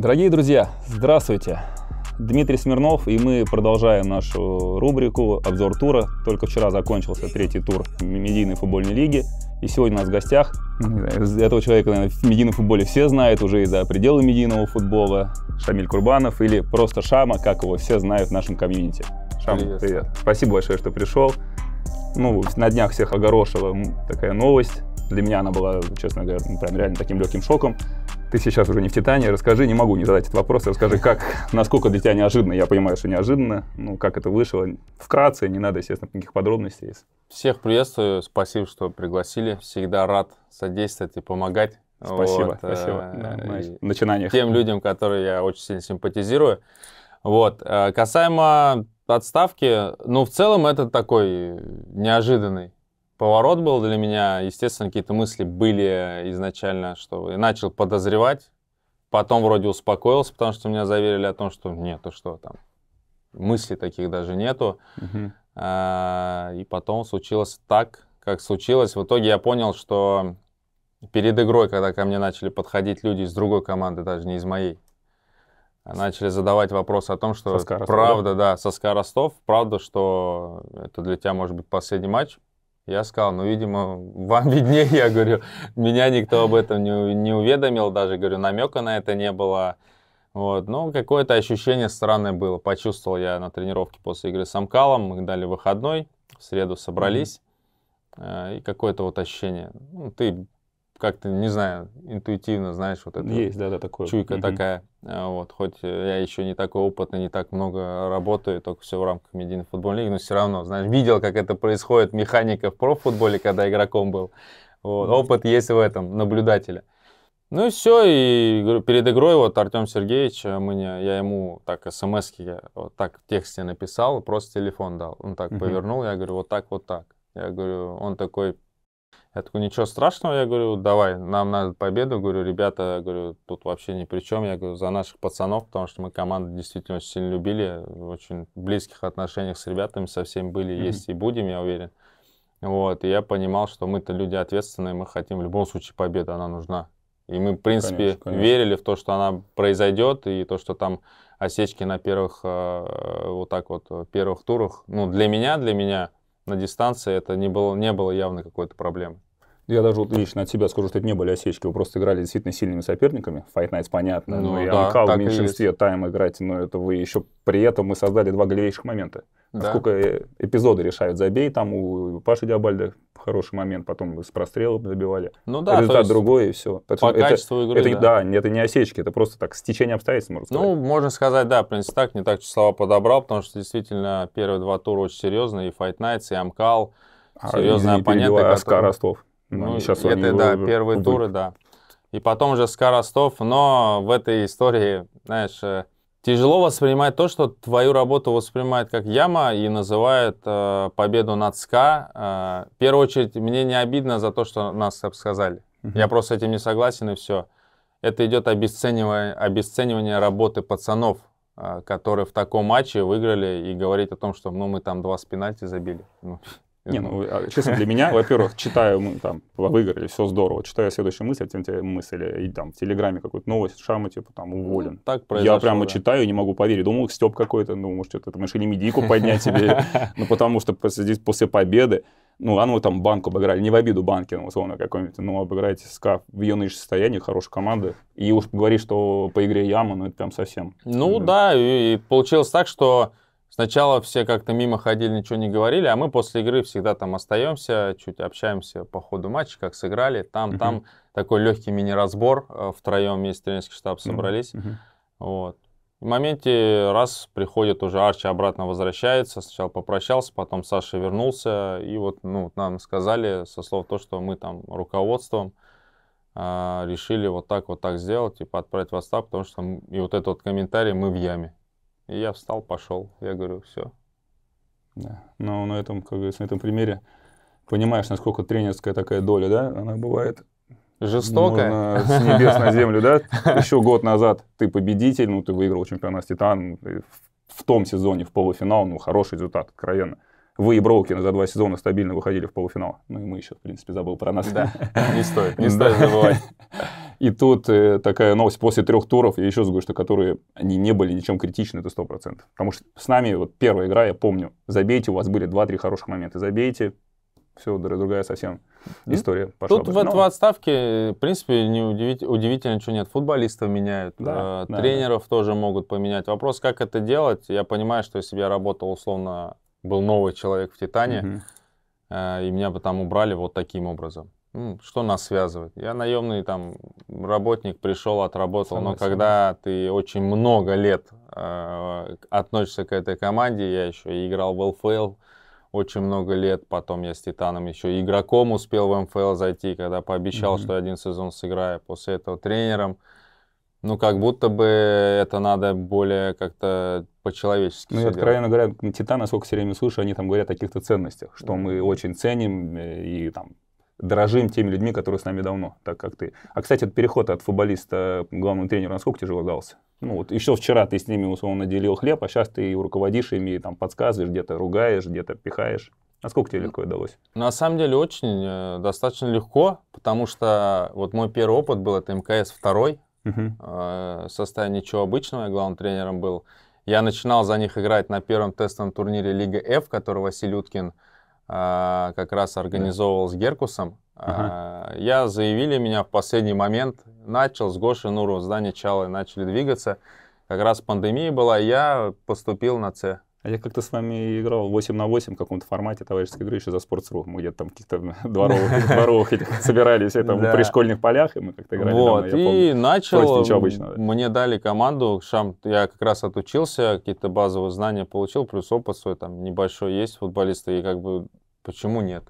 Дорогие друзья, здравствуйте! Дмитрий Смирнов, и мы продолжаем нашу рубрику «Обзор тура». Только вчера закончился третий тур медийной футбольной лиги. И сегодня у нас в гостях, этого человека, наверное, в медийном футболе все знают, уже и за пределы медийного футбола, Шамиль Курбанов, или просто Шама, как его все знают в нашем комьюнити. Шам, привет. Спасибо большое, что пришел. Ну, на днях всех огорошила такая новость. Для меня она была, честно говоря, прям реально таким легким шоком. Ты сейчас уже не в «Титане», расскажи, не могу не задать этот вопрос, расскажи, как, насколько для тебя неожиданно, я понимаю, что неожиданно, ну, как это вышло, вкратце, не надо, естественно, никаких подробностей. Всех приветствую, спасибо, что пригласили, всегда рад содействовать и помогать. Спасибо, вот, спасибо. В начинаниях. Тем людям, которые я очень сильно симпатизирую. Вот, касаемо отставки, ну, в целом это такой неожиданный поворот был для меня. Естественно, какие-то мысли были изначально, что я начал подозревать, потом вроде успокоился, потому что меня заверили о том, что нету, что там, мыслей таких даже нету. И потом случилось так, как случилось. В итоге я понял, что перед игрой, когда ко мне начали подходить люди из другой команды, даже не из моей, начали задавать вопрос о том, что правда, да, со СКА Ростов, правда, что это для тебя может быть последний матч. Я сказал, ну, видимо, вам виднее, я говорю, меня никто об этом не уведомил, даже, говорю, намека на это не было. Вот, но какое-то ощущение странное было. Почувствовал я на тренировке после игры с Амкалом, мы дали выходной, в среду собрались, и какое-то вот ощущение, ну, ты как-то, не знаю, интуитивно знаешь, вот это есть, да, такое. Чуйка такая, вот, хоть я еще не такой опытный, не так много работаю, только все в рамках медийной футбольной лиги, но все равно, знаешь, видел, как это происходит, механика в профутболе, когда игроком был, вот, опыт есть в этом, наблюдателя. Ну и все, и перед игрой вот Артем Сергеевич, я ему так смс-ки, вот так в тексте написал, просто телефон дал, он так повернул, я говорю, вот так, вот так, я говорю, он такой... Я такой, ничего страшного, я говорю, давай, нам надо победу, говорю, ребята, я говорю, тут вообще ни при чем, я говорю, за наших пацанов, потому что мы команду действительно очень сильно любили, в очень близких отношениях с ребятами, со всеми были, есть и будем, я уверен. Вот, и я понимал, что мы-то люди ответственные, мы хотим в любом случае победы, она нужна. И мы, в принципе, верили в то, что она произойдет, и то, что там осечки на первых, вот так вот, первых турах, ну, для меня, на дистанции это не было явно какой-то проблемы. Я даже вот лично от себя скажу, что это не были осечки, вы просто играли действительно сильными соперниками. Fight Nights, понятно, ну, и да, Амкал в меньшинстве, тайм играть, но это вы еще... При этом мы создали два голевейших момента. Да. Сколько эпизоды решают, забей, там у Паши Диабальда хороший момент, потом с прострела забивали. Ну да, результат другой, и все. Поэтому по качеству игры, да, это не осечки, это просто так, стечение обстоятельств, можно сказать. Ну, можно сказать, да, в принципе, так, не так слова подобрал, потому что действительно первые два тура очень серьезные, и Fight Nights, и Амкал, серьезные оппоненты. СКА Ростов. Ну, сейчас это, да, первые туры, да. И потом уже СКА Ростов, но в этой истории, знаешь, тяжело воспринимать то, что твою работу воспринимает как яма и называет победу над СКА. В первую очередь, мне не обидно за то, что нас обсказали. Я просто с этим не согласен, и все. Это идет обесценивание работы пацанов, которые в таком матче выиграли, и говорить о том, что, ну, мы там 2 пенальти забили. Не, ну, честно, для меня, во-первых, читаю, мы там выиграли, все здорово, читаю следующую мысль, и там в Телеграме какую-то новость, Шама, типа, там, уволен. Ну, так произошло, я прямо читаю, не могу поверить, думал, стёб какой-то, ну, может, это мы решили медийку поднять себе, ну, потому что здесь после победы, ну, ну, там, Банку обыграли, не в обиду Банки, ну, условно, какой-нибудь, ну, обыграть СКА в ее нынешнем состоянии, хорошая команда, и уж говоришь, что по игре яма, ну, это прям совсем. Ну, да, и получилось так, что... Сначала все как-то мимо ходили, ничего не говорили, а мы после игры всегда там остаемся, чуть общаемся по ходу матча, как сыграли. Там такой легкий мини-разбор, втроем вместе тренерский штаб собрались. Вот. В моменте раз приходит уже Арчи, обратно возвращается, сначала попрощался, потом Саша вернулся. И вот, ну, нам сказали со слов то, что мы там руководством решили вот так сделать, типа отправить в отставку, потому что и вот этот вот комментарий «мы в яме». И я встал, пошел. Я говорю, все. Да. Но на этом, как говорится, на этом примере понимаешь, насколько тренерская такая доля, да, она бывает жестокая. Можно с небес на землю, да. Еще год назад ты победитель, ну, ты выиграл чемпионат «Титан», в том сезоне в полуфинал, ну, хороший результат, откровенно. Вы и Броуки за 2 сезона стабильно выходили в полуфинал. Ну, и мы еще, в принципе, забыл про нас. Да, не стоит забывать. И тут такая новость, после 3 туров, я еще говорю, что которые они не были ничем критичны, это 100%. Потому что с нами вот первая игра, я помню, забейте, у вас были 2-3 хороших момента, забейте, все, другая совсем история пошла. Тут в отставке, в принципе, не удивительно, что нет. Футболистов меняют, да, тренеров тоже могут поменять. Вопрос, как это делать. Я понимаю, что если бы я работал, условно, был новый человек в «Титане», и меня бы там убрали вот таким образом. Что нас связывает? Я наемный там работник, пришел, отработал. Когда ты очень много лет относишься к этой команде, я еще играл в ЛФЛ очень много лет, потом я с «Титаном» еще игроком успел в МФЛ зайти, когда пообещал, что один сезон сыграю, после этого тренером. Ну, как будто бы это надо более как-то по-человечески. Ну, я откровенно говоря, «Титан», насколько все время слушаю, они там говорят о каких-то ценностях, что мы очень ценим и там дорожим теми людьми, которые с нами давно, так как ты. А, кстати, этот переход от футболиста к главному тренеру, насколько тяжело дался? Ну, вот еще вчера ты с ними, условно, делил хлеб, а сейчас ты руководишь ими, там, подсказываешь, где-то ругаешь, где-то пихаешь. Насколько тебе легко удалось? На самом деле, очень достаточно легко, потому что вот мой первый опыт был, это МКС 2-й, состояние ничего обычного, я главным тренером был. Я начинал за них играть на первом тестовом турнире Лига F, который Василий Уткин как раз организовывал с Геркусом. Я заявили меня в последний момент, начал с Гоши Нуру, здание Чалы, начали двигаться. Как раз пандемия была, я поступил на С. Я как-то с вами играл 8 на 8 в каком-то формате товарищеской игры еще за Sports.ru. Мы где-то там каких-то дворовых собирались при школьных полях, и мы как-то играли. Вот, и начал, мне дали команду, я как раз отучился, какие-то базовые знания получил, плюс опыт свой там небольшой есть футболисты, и как бы почему нет?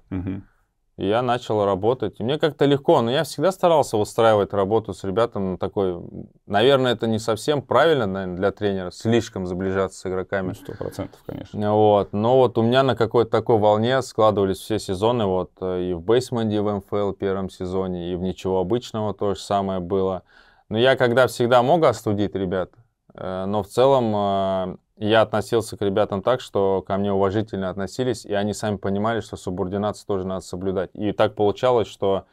И я начал работать, и мне как-то легко, но я всегда старался устраивать работу с ребятами такой, наверное, это не совсем правильно, наверное, для тренера, слишком сближаться с игроками. 100%, конечно. Вот, но вот у меня на какой-то такой волне складывались все сезоны, вот, и в бейсменде в МФЛ в первом сезоне, и в ничего обычного то же самое было. Но я когда всегда мог остудить ребят, но в целом я относился к ребятам так, что ко мне уважительно относились, и они сами понимали, что субординацию тоже надо соблюдать. И так получалось, что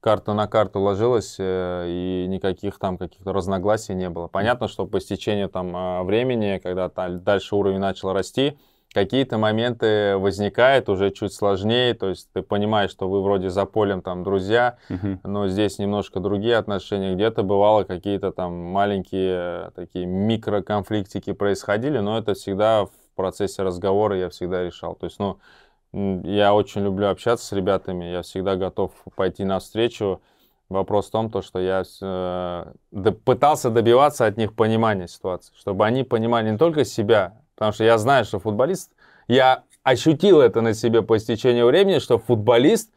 карта на карту ложилась, и никаких там каких-то разногласий не было. Понятно, что по истечению там времени, когда дальше уровень начал расти, какие-то моменты возникают уже чуть сложнее, то есть ты понимаешь, что вы вроде за полем там друзья, но здесь немножко другие отношения, где-то бывало какие-то там маленькие такие микроконфликтики происходили, но это всегда в процессе разговора я всегда решал. То есть, ну, я очень люблю общаться с ребятами, я всегда готов пойти навстречу. Вопрос в том, что я пытался добиваться от них понимания ситуации, чтобы они понимали не только себя. Потому что я знаю, что футболист, я ощутил это на себе по истечению времени, что футболист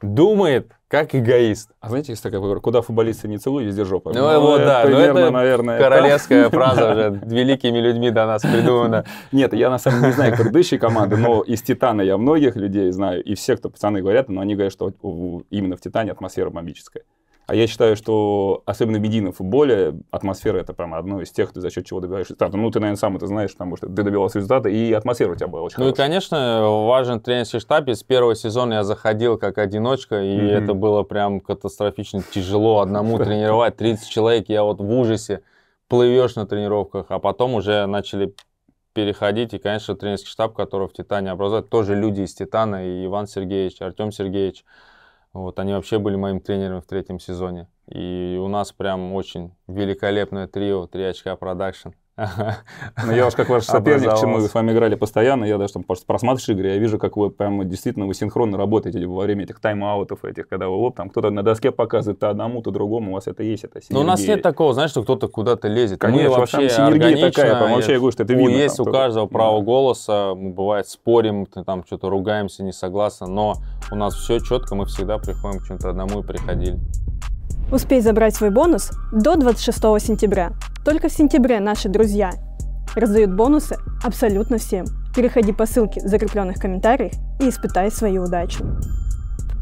думает как эгоист. А знаете, есть такая поговорка, куда футболисты не целуют, везде жопа. Ну, вот, да, примерно, это, наверное, королевская фраза уже великими людьми до нас придумана. Нет, я на самом деле не знаю предыдущие команды, но из «Титана» я многих людей знаю, и все, кто пацаны говорят, но они говорят, что именно в «Титане» атмосфера бомбическая. А я считаю, что, особенно в медийном футболе, атмосфера — это прямо одно из тех, за счет чего добиваешься результата. Ну, ты, наверное, сам это знаешь, потому что ты добивался результата, и атмосфера у тебя была очень хорошая. Ну, и, конечно, важен тренерский штаб. С первого сезона я заходил как одиночка, и это было прям катастрофично тяжело одному тренировать. 30 человек, я вот в ужасе, плывешь на тренировках, а потом уже начали переходить. И, конечно, тренерский штаб, который в «Титане» образует, тоже люди из «Титана», и Иван Сергеевич, Артем Сергеевич. Вот, они вообще были моим тренером в 3-м сезоне. И у нас прям очень великолепное трио, 3 очка продакшн. Ну, я уж как ваш соперник, мы с вами играли постоянно, я даже там просматриваешь игры, я вижу, как вы прямо действительно вы синхронно работаете во время этих тайм-аутов, этих, когда вы лоб, там кто-то на доске показывает то одному, то другому, у вас это есть, это синергия. Но у нас нет такого, знаешь, что кто-то куда-то лезет. Конечно, мы вообще синергия такая, вообще я говорю, что это видно. Есть у каждого право голоса, мы бывает спорим, там что-то ругаемся, не согласны, но у нас все четко, мы всегда приходим к чему-то одному и приходили. Успей забрать свой бонус до 26 сентября. Только в сентябре наши друзья раздают бонусы абсолютно всем. Переходи по ссылке в закрепленных комментариях и испытай свою удачу.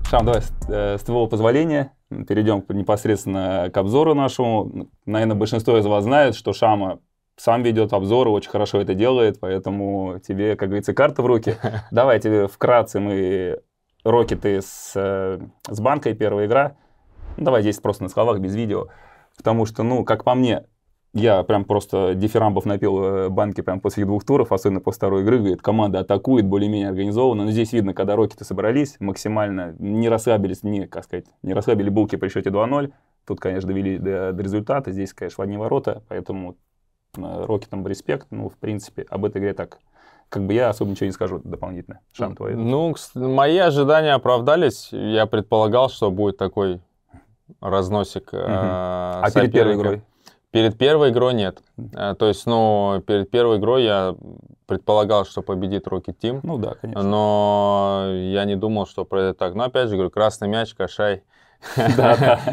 Шам, давай, с твоего позволения, перейдем непосредственно к обзору нашему. Наверное, большинство из вас знает, что Шама сам ведет обзоры, очень хорошо это делает, поэтому тебе, как говорится, карта в руки. Давайте вкратце мы рокеты с банкой, первая игра. Давай здесь просто на словах, без видео. Потому что, ну, как по мне, я прям просто дифирамбов напел Банке прям после двух туров, особенно после второй игры. Говорит, команда атакует, более-менее организованно. Но здесь видно, когда Рокеты собрались, максимально не расслабились, не расслабили булки при счете 2-0. Тут, конечно, довели до результата. Здесь, конечно, в одни ворота. Поэтому Рокетам респект. Ну, в принципе, об этой игре так. Как бы я особо ничего не скажу дополнительно. Шан, твои. Ну, мои ожидания оправдались. Я предполагал, что будет такой разносик. А перед первой игрой? Перед первой игрой нет. То есть, ну, перед первой игрой я предполагал, что победит Rocket Team. Ну да, конечно. Но я не думал, что пройдет так. Но опять же, говорю, красный мяч, Кашай.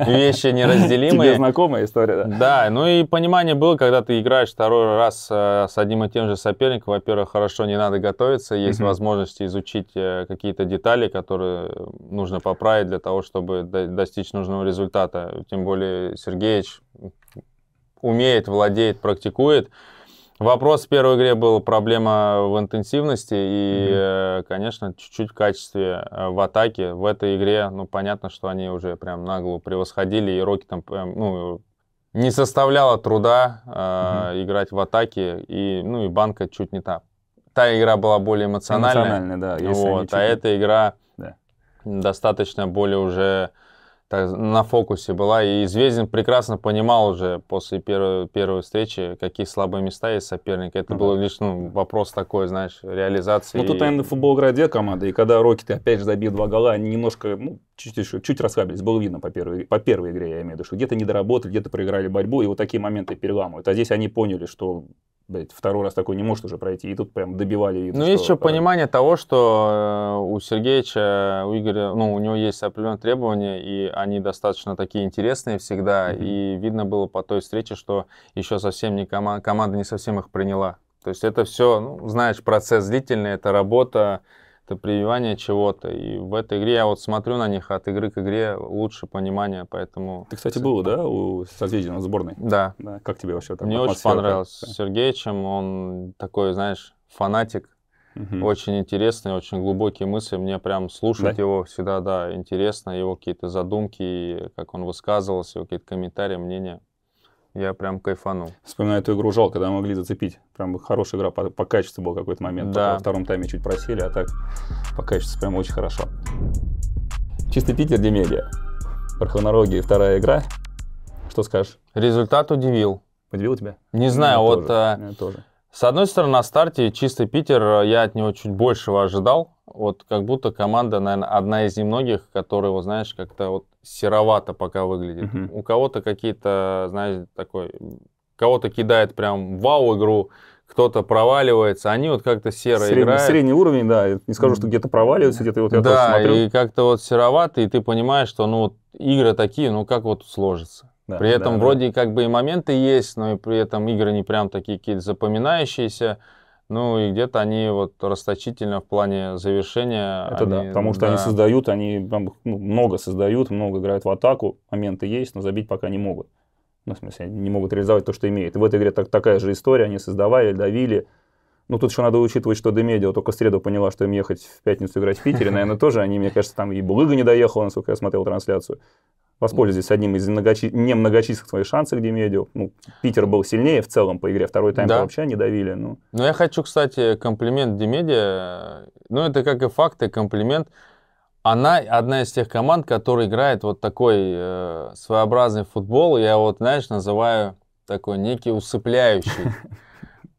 Вещи неразделимые. Тебе знакомая история, да? Да, ну и понимание было, когда ты играешь второй раз с одним и тем же соперником. Во-первых, хорошо, не надо готовиться. Есть возможность изучить какие-то детали, которые нужно поправить для того, чтобы достичь нужного результата. Тем более Сергеевич умеет, владеет, практикует. Вопрос в первой игре был проблема в интенсивности и, конечно, чуть-чуть в качестве в атаке. В этой игре, ну, понятно, что они уже прям нагло превосходили, и Рокки там, ну, не составляло труда играть в атаке, и, ну, и Банка чуть не та. Та игра была более эмоциональная, да, вот, а эта игра достаточно более уже... на фокусе была, и Звездин прекрасно понимал уже после первой встречи, какие слабые места есть соперника. Это был лишь, ну, вопрос такой, знаешь, реализации. Ну, тут, наверное, футбол игра две команды, и когда Рокеты опять же забили два гола, они немножко, ну, чуть-чуть расслабились, было видно по первой игре, я имею в виду, что где-то недоработали, где-то проиграли борьбу, и вот такие моменты переламывают. А здесь они поняли, что... второй раз такой не может уже пройти, и тут прям добивали. Видно, ну, есть еще понимание того, что у Сергеевича, у Игоря, ну, у него есть определенные требования, и они достаточно такие интересные всегда, и видно было по той встрече, что еще совсем не команда не совсем их приняла. То есть это все, ну, знаешь, процесс длительный, это работа, это прививание чего-то, и в этой игре я вот смотрю на них от игры к игре, лучше понимание, поэтому... Ты, кстати, был, да, у Созвездия сборной? Да. Да. Как тебе вообще там? Мне очень понравилось с Сергеевичем, он такой, знаешь, фанатик, очень интересный, очень глубокие мысли, мне прям слушать его всегда, да, интересно, его какие-то задумки, как он высказывался, его какие-то комментарии, мнения. Я прям кайфанул. Вспоминаю эту игру, жалко, когда мы могли зацепить. Прям хорошая игра, по качеству был какой-то момент. Да. Во втором тайме чуть просели, а так по качеству прям очень хорошо. Чистый Питер, Dmedia. Про хронологии вторая игра. Что скажешь? Результат удивил. Удивил тебя? Не знаю, меня вот... Тоже. С одной стороны, на старте Чистый Питер, я от него чуть большего ожидал. Вот как будто команда, наверное, одна из немногих, которая, вот, знаешь, как-то вот серовато пока выглядит. У кого-то какие-то, знаешь, такой... Кого-то кидает прям вау-игру, кто-то проваливается, они вот как-то серо играют. Средний уровень, да, я не скажу, что где-то проваливаются, где-то вот я тоже смотрю. Да, и как-то вот серовато, и ты понимаешь, что, ну, вот игры такие, ну, как вот сложится. Да, при этом вроде как бы и моменты есть, но и при этом игры не прям такие какие-то запоминающиеся. Ну и где-то они вот расточительно в плане завершения. Это да, потому что они создают, они прям, ну, много создают, много играют в атаку, моменты есть, но забить пока не могут. Ну, в смысле, они не могут реализовать то, что имеют. И в этой игре такая же история, они создавали, давили. Ну, тут еще надо учитывать, что Dmedia только в среду поняла, что им ехать в пятницу играть в Питере. Наверное, тоже они, мне кажется, там и Булыга не доехала, насколько я смотрел трансляцию. Воспользовались одним из немногочисленных своих шансов, Dmedia. Ну, Питер был сильнее в целом по игре. Второй тайм вообще не давили. Но я хочу, кстати, комплимент Dmedia. Ну, это как и факт, и комплимент. Она одна из тех команд, которая играет вот такой своеобразный футбол. Я вот, знаешь, называю такой некий усыпляющий.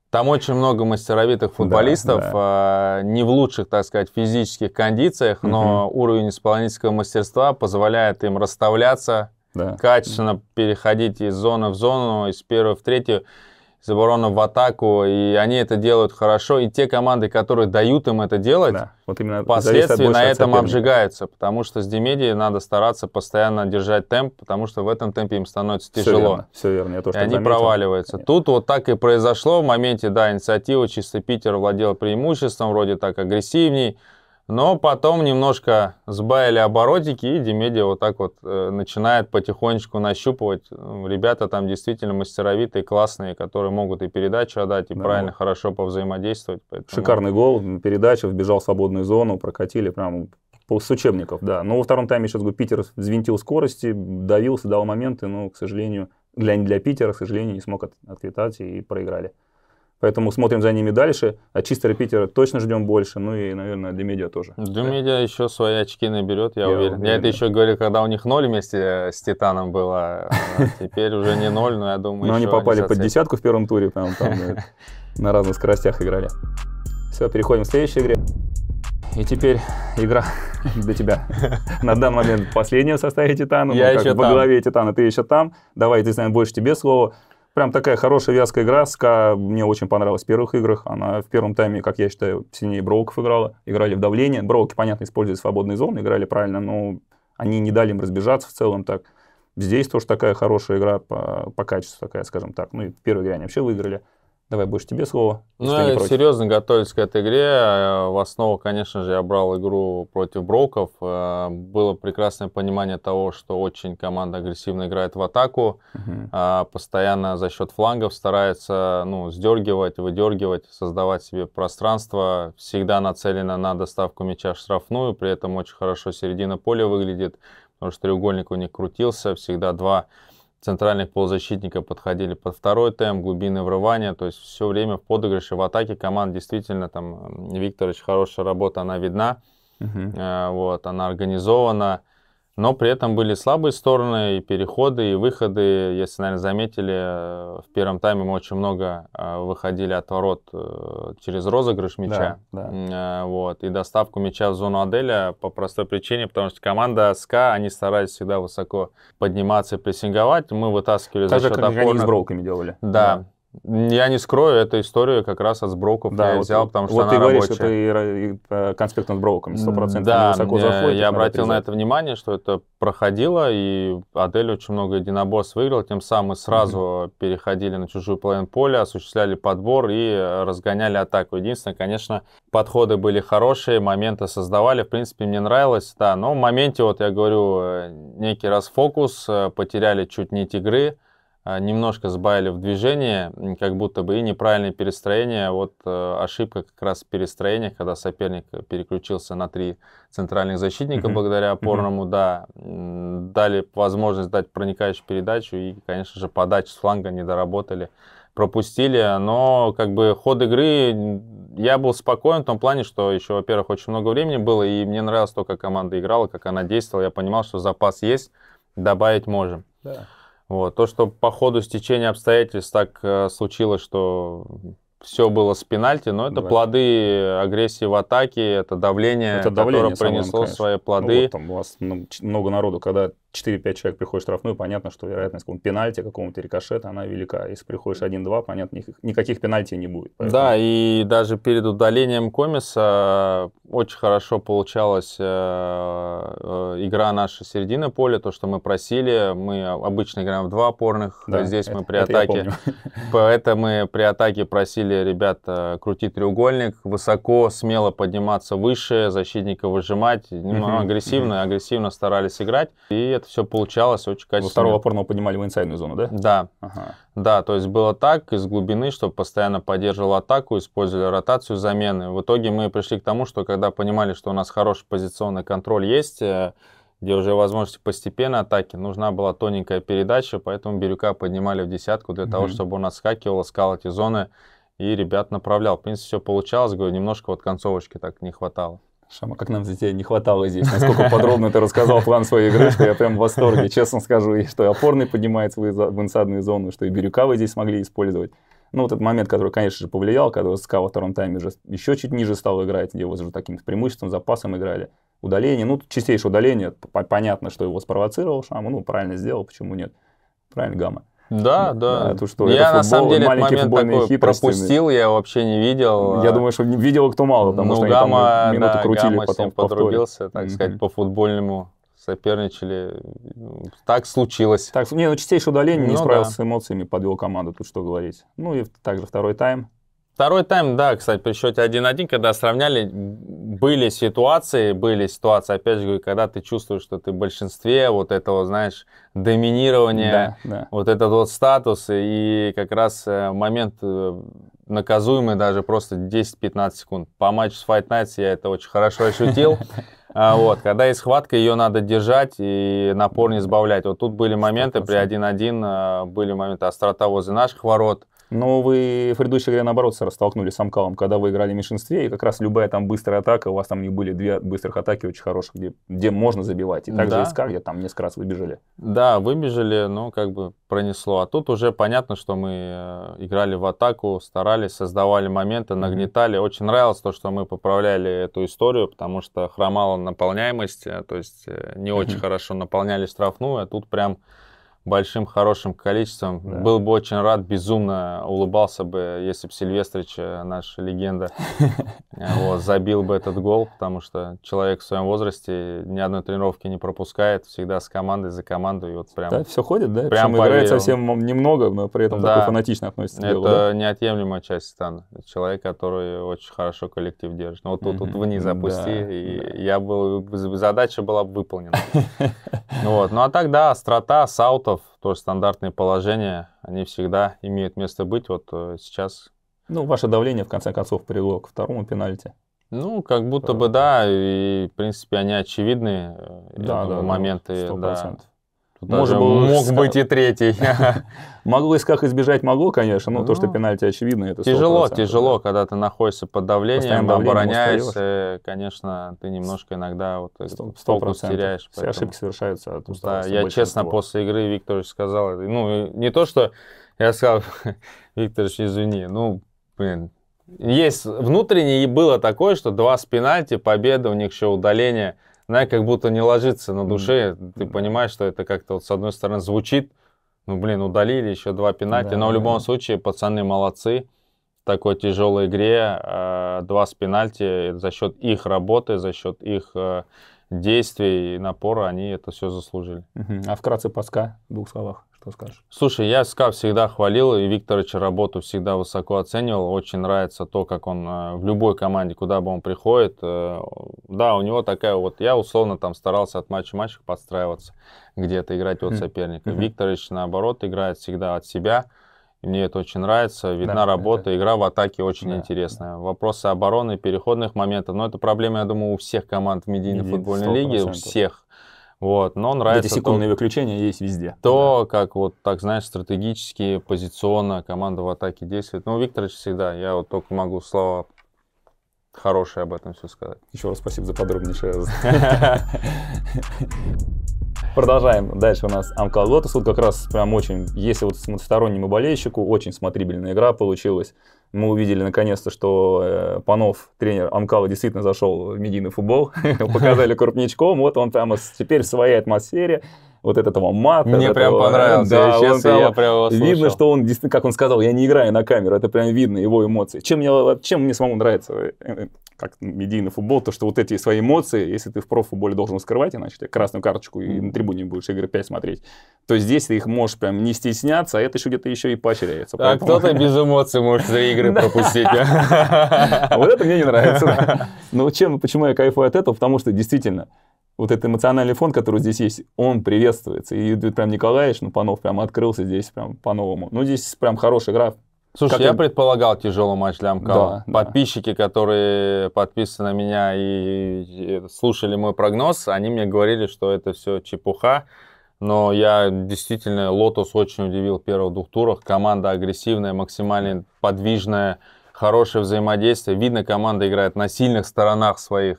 Там очень много мастеровитых футболистов, не в лучших, так сказать, физических кондициях, но уровень исполнительского мастерства позволяет им расставляться, качественно переходить из зоны в зону, из первой в третью, из обороны в атаку, и они это делают хорошо. И те команды, которые дают им это делать, вот впоследствии на этом обжигаются, потому что с Dmedia надо стараться постоянно держать темп, потому что в этом темпе им становится тяжело. Все верно. Я тоже так заметил. Они проваливаются. Тут вот так и произошло в моменте, да, инициатива, Чистый Питер владел преимуществом, вроде так агрессивней, но потом немножко сбавили оборотики, и Dmedia вот так вот начинает потихонечку нащупывать. Ребята там действительно мастеровитые, классные, которые могут и передачу отдать, и правильно, хорошо повзаимодействовать. Поэтому... Шикарный гол, передача, вбежал в свободную зону, прокатили прям... С учебников, да. Но во втором тайме, сейчас говорю, Питер взвинтил скорости, давился, дал моменты, но, к сожалению, для Питера, к сожалению, не смог отквитать и проиграли. Поэтому смотрим за ними дальше. От Чистого Питера точно ждем больше. Ну и, наверное, Dmedia тоже. Dmedia еще свои очки наберет, я уверен. Я это еще говорил, когда у них 0 вместе с Титаном было. Теперь уже не 0, но я думаю... Но они попали под десятку в первом туре. Там на разных скоростях играли. Все, переходим к следующей игре. И теперь игра для тебя. На данный момент последняя в составе Титана. Я еще там. Во главе Титана ты еще там. Давай, ты знаешь, больше тебе слово. Прям такая хорошая вязкая игра. СКА мне очень понравилась в первых играх. Она в первом тайме, как я считаю, сильнее Броуков играла. Играли в давление. Броуки, понятно, использовали свободные зоны, играли правильно, но они не дали им разбежаться в целом так. Здесь тоже такая хорошая игра по качеству, такая, скажем так. Ну и в первой игре они вообще выиграли. Давай, больше тебе слово. Ну, я серьезно готовились к этой игре. В основу, конечно же, я брал игру против Броуков. Было прекрасное понимание того, что очень команда агрессивно играет в атаку. Постоянно за счет флангов старается, ну, сдергивать, выдергивать, создавать себе пространство. Всегда нацелена на доставку мяча в штрафную. При этом очень хорошо середина поля выглядит, потому что треугольник у них крутился. Всегда два центральных полузащитников подходили под второй темп, глубины врывания, то есть все время в подыгрыше, в атаке команд действительно, там, Викторович, хорошая работа, она видна, вот, она организована, но при этом были слабые стороны, и переходы, и выходы, если, наверное, заметили, в первом тайме мы очень много выходили от ворот через розыгрыш мяча, вот, и доставку мяча в зону Аделя по простой причине, потому что команда СКА, они старались всегда высоко подниматься и прессинговать, мы вытаскивали так за счет опорных. Они с Броуками делали. Да. Я не скрою, эту историю как раз от Сброуков я взял, потому что она рабочая. Вот ты говоришь, что ты конспектом с Броуками 100%. Да, я обратил на это внимание, что это проходило, и Адель очень много единоборств выиграл, тем самым мы сразу переходили на чужую половину поля, осуществляли подбор и разгоняли атаку. Единственное, конечно, подходы были хорошие, моменты создавали, в принципе, мне нравилось, да, но в моменте, вот я говорю, некий расфокус, потеряли чуть нить игры, немножко сбавили в движении, как будто бы, и неправильное перестроение. Вот ошибка как раз перестроения, когда соперник переключился на три центральных защитника благодаря опорному, да, дали возможность дать проникающую передачу и, конечно же, подачу с фланга не доработали, пропустили. Но как бы ход игры я был спокоен в том плане, что еще, во-первых, очень много времени было, и мне нравилось то, как команда играла, как она действовала. Я понимал, что запас есть, добавить можем. Да. Вот. То, что по ходу стечения обстоятельств так случилось, что все было с пенальти, но это плоды агрессии в атаке, это давление, которое принесло свои плоды. Ну, вот там у вас много народу, когда 4-5 человек приходит в штрафную, понятно, что вероятность какого-то пенальти, какого-то рикошета, она велика. Если приходишь 1-2, понятно, никаких пенальти не будет. Поэтому... Да, и даже перед удалением Комиса очень хорошо получалась игра нашей середины поля, то, что мы просили. Мы обычно играем в два опорных, да, здесь мы при атаке. Поэтому мы при атаке просили ребят крутить треугольник, высоко, смело подниматься выше, защитника выжимать, агрессивно старались играть. И это все получалось очень качественно. Во второго опорного поднимали в инсайдную зону, да? Да. Ага. Да, то есть было так, из глубины, чтобы постоянно поддерживал атаку, использовали ротацию, замены. В итоге мы пришли к тому, что когда понимали, что у нас хороший позиционный контроль есть, где уже возможности постепенно атаки, нужна была тоненькая передача, поэтому Бирюка поднимали в десятку для того, чтобы он отскакивал, искал эти зоны и ребят направлял. В принципе, все получалось, говорю, немножко вот концовочки так не хватало. Шама, как нам за тебя не хватало здесь. Насколько подробно ты рассказал план своей игры, что я прям в восторге, честно скажу. И что и опорный поднимается в инсайдную зону, что и Бирюка вы здесь смогли использовать. Ну, вот этот момент, который, конечно же, повлиял, когда СКА во втором тайме уже еще чуть ниже стал играть, где вот уже таким преимуществом, запасом играли. Удаление, ну, чистейшее удаление, понятно, что его спровоцировал Шама, ну, правильно сделал, почему нет? Правильно, Гамма. Да, да. Да. То, что я футбол, на самом деле этот момент такой пропустил, я вообще не видел. Я думаю, что видел кто мало, потому что Гамма, они там минуту крутили, Гамма потом подрубился, так сказать, по футбольному соперничали. Так случилось. Так, не, ну чистейшее удаление, не справился с эмоциями, подвел команду, тут что говорить. Ну и также второй тайм. Второй тайм, да, кстати, при счете 1-1, когда сравняли, были ситуации, опять же, когда ты чувствуешь, что ты в большинстве, вот этого, знаешь, доминирования, вот этот вот статус, и как раз момент наказуемый даже просто 10-15 секунд. По матчу с Fight Nights я это очень хорошо ощутил. Вот, когда есть схватка, ее надо держать и напор не сбавлять. Вот тут были моменты, 100%. При 1-1 были моменты острота возле наших ворот. Но вы в предыдущей игре, наоборот, столкнулись с Амкалом, когда вы играли в меньшинстве, и как раз любая там быстрая атака, у вас там не были две быстрых атаки очень хороших, где можно забивать. И также да. СКА, где там несколько раз выбежали. Да, выбежали, но как бы пронесло. А тут уже понятно, что мы играли в атаку, старались, создавали моменты, нагнетали. Очень нравилось то, что мы поправляли эту историю, потому что хромала наполняемость, то есть не очень хорошо наполняли штрафную, а тут прям... большим, хорошим количеством. Да. Был бы очень рад, безумно улыбался бы, если бы Сильвестрич, наша легенда, вот, забил бы этот гол, потому что человек в своем возрасте ни одной тренировки не пропускает, всегда с командой, за команду. И вот прям, да, все ходит, да? Прям играет совсем немного, но при этом да. такой фанатично относится к делу. Это да? неотъемлемая часть Титана. Человек, который очень хорошо коллектив держит. Но вот тут вниз опусти, да, и да. я был, задача была выполнена. Вот. Ну а так, да, острота, саутов, тоже стандартные положения, они всегда имеют место быть. Вот сейчас... Ну, ваше давление, в конце концов, привело к второму пенальти. Ну, как будто бы, да, и, в принципе, они очевидны, да, да, моменты. 100%. Да. Может, мог быть и третий. Могло из как избежать, могло, конечно, но то, что пенальти очевидно, это тяжело, тяжело, когда ты находишься под давлением, обороняешься, конечно, ты немножко иногда вот с толку теряешь. Все ошибки совершаются. Я честно после игры Викторович сказал, ну, не то, что я сказал, Викторович, извини, ну, блин, есть внутренне, и было такое, что два с пенальти, победа, у них еще удаление. Она как будто не ложится на душе, ты понимаешь, что это как-то вот с одной стороны звучит, ну блин, удалили еще два пенальти, да, но в любом случае пацаны молодцы, в такой тяжелой игре, два с пенальти, за счет их работы, за счет их действий и напора они это все заслужили. А вкратце по СКА, в двух словах, что скажешь? Слушай, я СКА всегда хвалил, и Викторовича работу всегда высоко оценивал, очень нравится то, как он в любой команде, куда бы он приходит, да, у него такая вот, я условно там старался от матча в матчах подстраиваться, где-то играть от соперника. Викторович, наоборот, играет всегда от себя, и мне это очень нравится, видна да, работа, это... игра в атаке очень интересная. Вопросы обороны, переходных моментов, но это проблема, я думаю, у всех команд в медийной футбольной лиге, у всех. Вот, но нравится. Эти секундные выключения есть везде. То, как вот, так знаешь, стратегически, позиционно команда в атаке действует. Ну, Викторович всегда, я вот только могу слова хорошие об этом все сказать. Еще раз спасибо за подробнейшее. Продолжаем. Дальше у нас Амкал Лотус. Тут как раз прям очень, если вот стороннему болельщику, очень смотрибельная игра получилась. Мы увидели наконец-то, что Панов, тренер Амкала, действительно зашел в медийный футбол. Показали крупничком. Вот он прямо теперь в своей атмосфере. Вот этот этого мата. Мне этого, прям понравился. Да, я прям видно, что он, как он сказал, я не играю на камеру. Это прям видно, его эмоции. Чем мне самому нравится как медийный футбол, то что вот эти свои эмоции, если ты в проффутболе должен скрывать, иначе ты красную карточку и на трибуне будешь игры 5 смотреть, то здесь ты их можешь прям не стесняться, а это еще где-то еще и поощряется. А кто-то без эмоций может 3 игры пропустить. Вот это мне не нравится. Но почему я кайфую от этого? Потому что действительно, вот этот эмоциональный фон, который здесь есть, он приветствуется. И прям Николаевич, ну, Панов прям открылся здесь прям по-новому. Ну, здесь прям хорошая игра. Слушай, я предполагал тяжелый матч для Амкала. Да, подписчики, да. которые подписаны на меня и слушали мой прогноз, они мне говорили, что это все чепуха. Но я действительно, Лотус очень удивил в первых 2 турах. Команда агрессивная, максимально подвижная, хорошее взаимодействие. Видно, команда играет на сильных сторонах своих.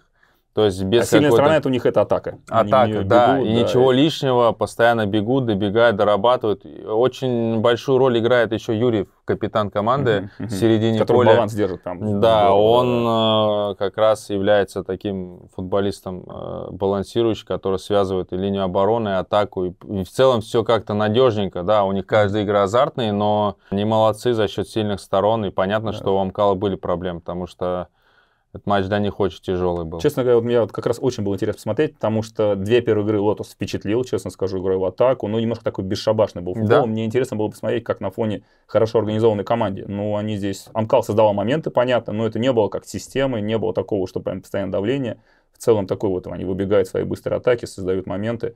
То есть без сильная сторона это у них это атака. Атака, да. Бегут, и да, ничего и... лишнего, постоянно бегут, добегают, дорабатывают. Очень большую роль играет еще Юрий, капитан команды, в середине который поля. Который баланс держит там. Да, он как раз является таким футболистом, балансирующим, который связывает и линию обороны, и атаку. И в целом все как-то надежненько. Да, у них каждая игра азартная, но они молодцы за счет сильных сторон. И понятно, да. что у Амкала были проблемы, потому что этот матч, да, не хочет, тяжелый был. Честно говоря, вот мне вот как раз очень было интересно посмотреть, потому что 2 первые игры Лотус впечатлил, честно скажу, игрой в атаку, но немножко такой бесшабашный был футбол. Да. Мне интересно было посмотреть, как на фоне хорошо организованной команде. Ну, они здесь... Амкал создавал моменты, понятно, но это не было как системы, не было такого, что прям постоянное давление. В целом такой вот они выбегают в свои быстрые атаки, создают моменты.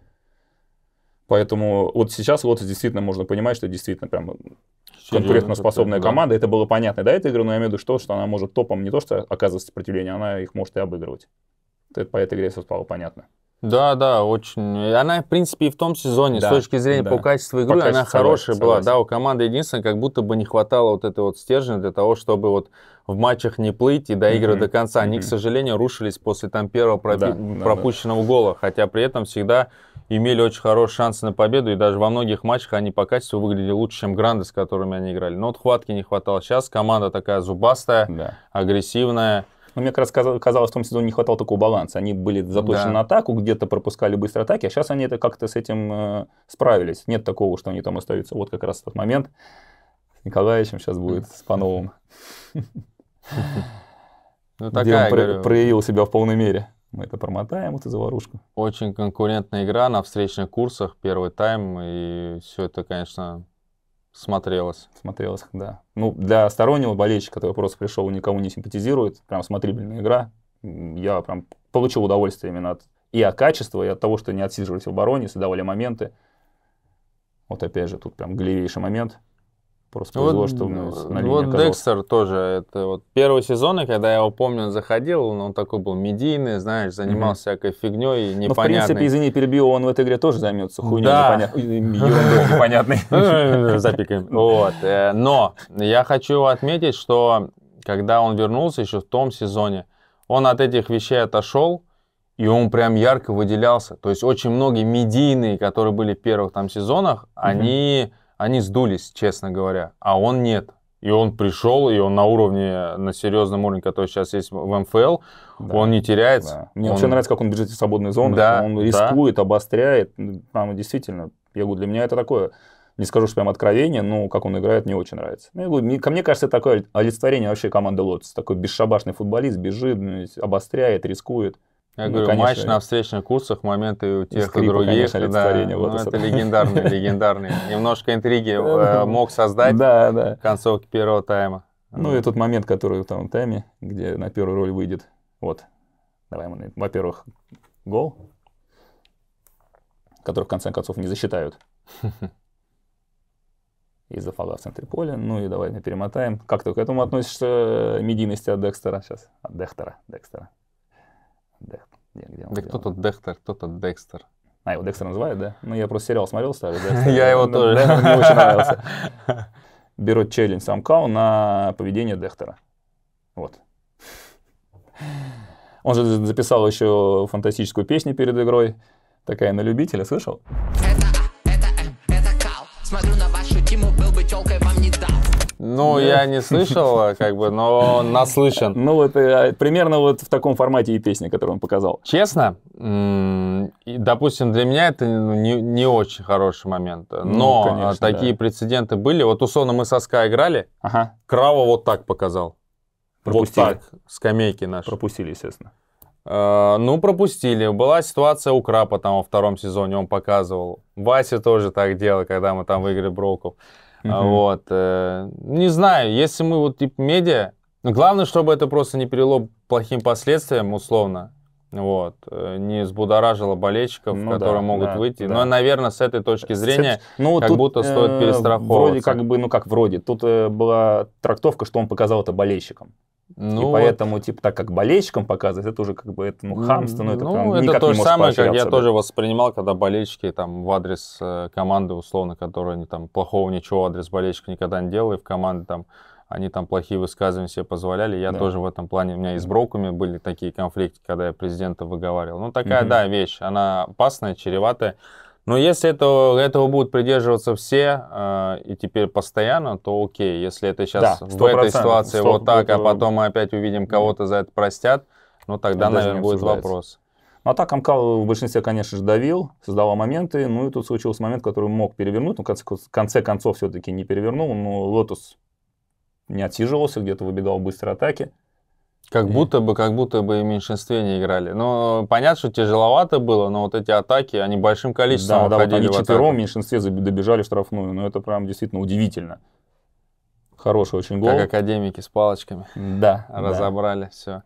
Поэтому вот сейчас Лотус действительно можно понимать, что действительно прям... конкурентоспособная команда, это было понятно до этой игры, но я имею в виду, что она может топом не то что оказывать сопротивление, она их может и обыгрывать. Это по этой игре все стало понятно. Да, да, очень. Она, в принципе, и в том сезоне, да, с точки зрения по качеству игры, она хорошая была. Да, у команды единственное, как будто бы не хватало вот этого вот стержня для того, чтобы вот в матчах не плыть и доигрывать до конца. Они, к сожалению, рушились после там первого пропущенного гола, хотя при этом всегда имели очень хорошие шансы на победу, и даже во многих матчах они по качеству выглядели лучше, чем гранды, с которыми они играли. Но вот хватки не хватало. Сейчас команда такая зубастая, агрессивная. Но мне как раз казалось, в том сезоне не хватало такого баланса. Они были заточены на атаку, где-то пропускали быстрые атаки, а сейчас они это как-то с этим справились. Нет такого, что они там остаются. Вот как раз тот момент с Николаевичем сейчас будет, с Пановым. Где он проявил себя в полной мере. Мы это промотаем, эту заварушку. Очень конкурентная игра на встречных курсах, первый тайм, и все это, конечно... Смотрелось. Смотрелось, да. Ну, для стороннего болельщика, который просто пришел и никому не симпатизирует, прям смотрибельная игра. Я прям получил удовольствие именно от качества, и от того, что не отсиживались в обороне, создавали моменты. Вот опять же, тут прям главнейший момент. Просто повезло, вот, что на линии оказалось. Дехтер тоже, это вот первый сезон, когда я его помню, он заходил, он такой был медийный, знаешь, занимался всякой фигней и непонятной. Ну, в принципе, извини, перебью, он в этой игре тоже займется хуйней непонятной. Запикаем. Вот, но я хочу отметить, что когда он вернулся еще в том сезоне, он от этих вещей отошел, и он прям ярко выделялся. То есть очень многие медийные, которые были в первых там сезонах, они сдулись, честно говоря, а он нет. И он пришел, и он на серьезном уровне, который сейчас есть в МФЛ, он не теряется. Мне вообще нравится, как он бежит из свободной зоны, он рискует, обостряет. Там, действительно, я говорю, для меня это такое, не скажу, что прям откровение, но как он играет, мне очень нравится. Ну, я говорю, ко мне кажется, это такое олицетворение вообще команды Лотус. Такой бесшабашный футболист, бежит, обостряет, рискует. Я говорю, конечно, матч на встречных курсах, моменты у тех и других. Конечно, это легендарный. Немножко интриги мог создать в концовке первого тайма. Ну и тот момент, который в том тайме, где на первую роль выйдет. Вот, давай, во-первых, гол, который в конце концов не засчитают. Из-за фола в центре поля. Ну и давай мы перемотаем. Как ты к этому относишься, медийности от Дехтера сейчас? От Дехтера. Да кто-то Дехтер, кто-то Декстер. А, его Декстер называют, да? Ну, я просто сериал смотрел старый. Я его тоже. Мне очень нравился. Берет челлендж Амкал на поведение Дехтера. Вот. Он же записал еще фантастическую песню перед игрой. Такая на любителя, слышал? Это кал. Смотрю на вашу тему, был бы тёлкой, вам не дал. Ну, я не слышал, как бы, но наслышан. Ну, вот примерно вот в таком формате и песня, которую он показал. Честно, допустим, для меня это не очень хороший момент. Но конечно, такие прецеденты были. Вот, условно, мы со СКА играли, Крава вот так показал. Пропустили. Вот так, скамейки наши. Пропустили, естественно. Ну, пропустили. Была ситуация у Крапа там во втором сезоне, он показывал. Вася тоже так делал, когда мы там выиграли Броуков. Вот. Не знаю, если мы вот типа медиа, главное, чтобы это просто не привело к плохим последствиям, условно, вот, не взбудоражило болельщиков, ну, которые могут выйти. Но, наверное, с этой точки зрения, ну, как будто стоит перестраховываться. Вроде как бы, ну как вроде, тут была трактовка, что он показал это болельщикам. Ну, и вот. Поэтому, типа, так как болельщикам показывать, это уже как бы это, ну, хамство, но это ну, прям никак это то же самое, как я тоже воспринимал, когда болельщики там в адрес команды, условно, которые они там плохого ничего в адрес болельщика никогда не делали, в команде там они там плохие высказывания себе позволяли. Я тоже в этом плане, у меня и с Броуками были такие конфликты, когда я президента выговаривал. Ну, такая, да, вещь, она опасная, чреватая. Но если этого будут придерживаться все и теперь постоянно, то окей. Если это сейчас в этой ситуации вот так, а потом мы опять увидим, кого-то за это простят, ну тогда, наверное, будет вопрос. Ну а так Амкал в большинстве, конечно же, давил, создавал моменты. Ну и тут случился момент, который мог перевернуть. Ну, в конце концов, все-таки не перевернул. Но Лотус не отсиживался, где-то выбегал быстрые атаки. Как будто бы и в меньшинстве не играли. Ну, понятно, что тяжеловато было, но вот эти атаки, они большим количеством выходили. Да, вот они четвером в меньшинстве добежали штрафную, но это прям действительно удивительно. Хороший очень гол. Как академики с палочками. Да. Разобрали все.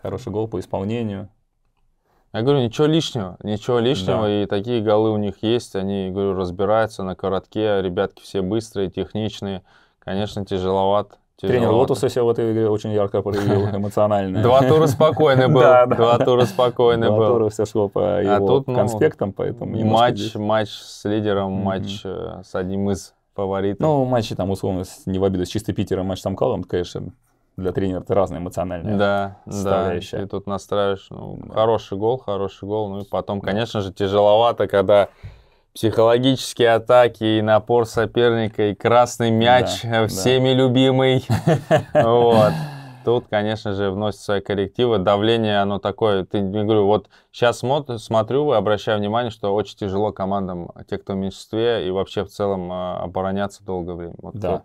Хороший гол по исполнению. Я говорю, ничего лишнего, и такие голы у них есть, они, говорю, разбираются на коротке, ребятки все быстрые, техничные, конечно, тяжеловато. Тренер Лотуса себя в этой игре очень ярко проявил, эмоционально. Два тура спокойно был. Два тура спокойно был. Два тура все шло по его конспектам, поэтому... Матч с лидером, матч с одним из фаворитов. Ну, матчи там, условно, не в обиду, с Чистым Питером, матч с Амкалом, конечно, для тренера это разная эмоциональная составляющая. Да, ты тут настраиваешь. Хороший гол, ну и потом, конечно же, тяжеловато, когда... Психологические атаки, и напор соперника, и красный мяч, всеми любимый. Вот. Тут, конечно же, вносят свои коррективы. Давление, оно такое, ты не говорю, вот сейчас смотрю, обращаю внимание, что очень тяжело командам, те, кто в меньшинстве, и вообще в целом обороняться долгое время. Вот кто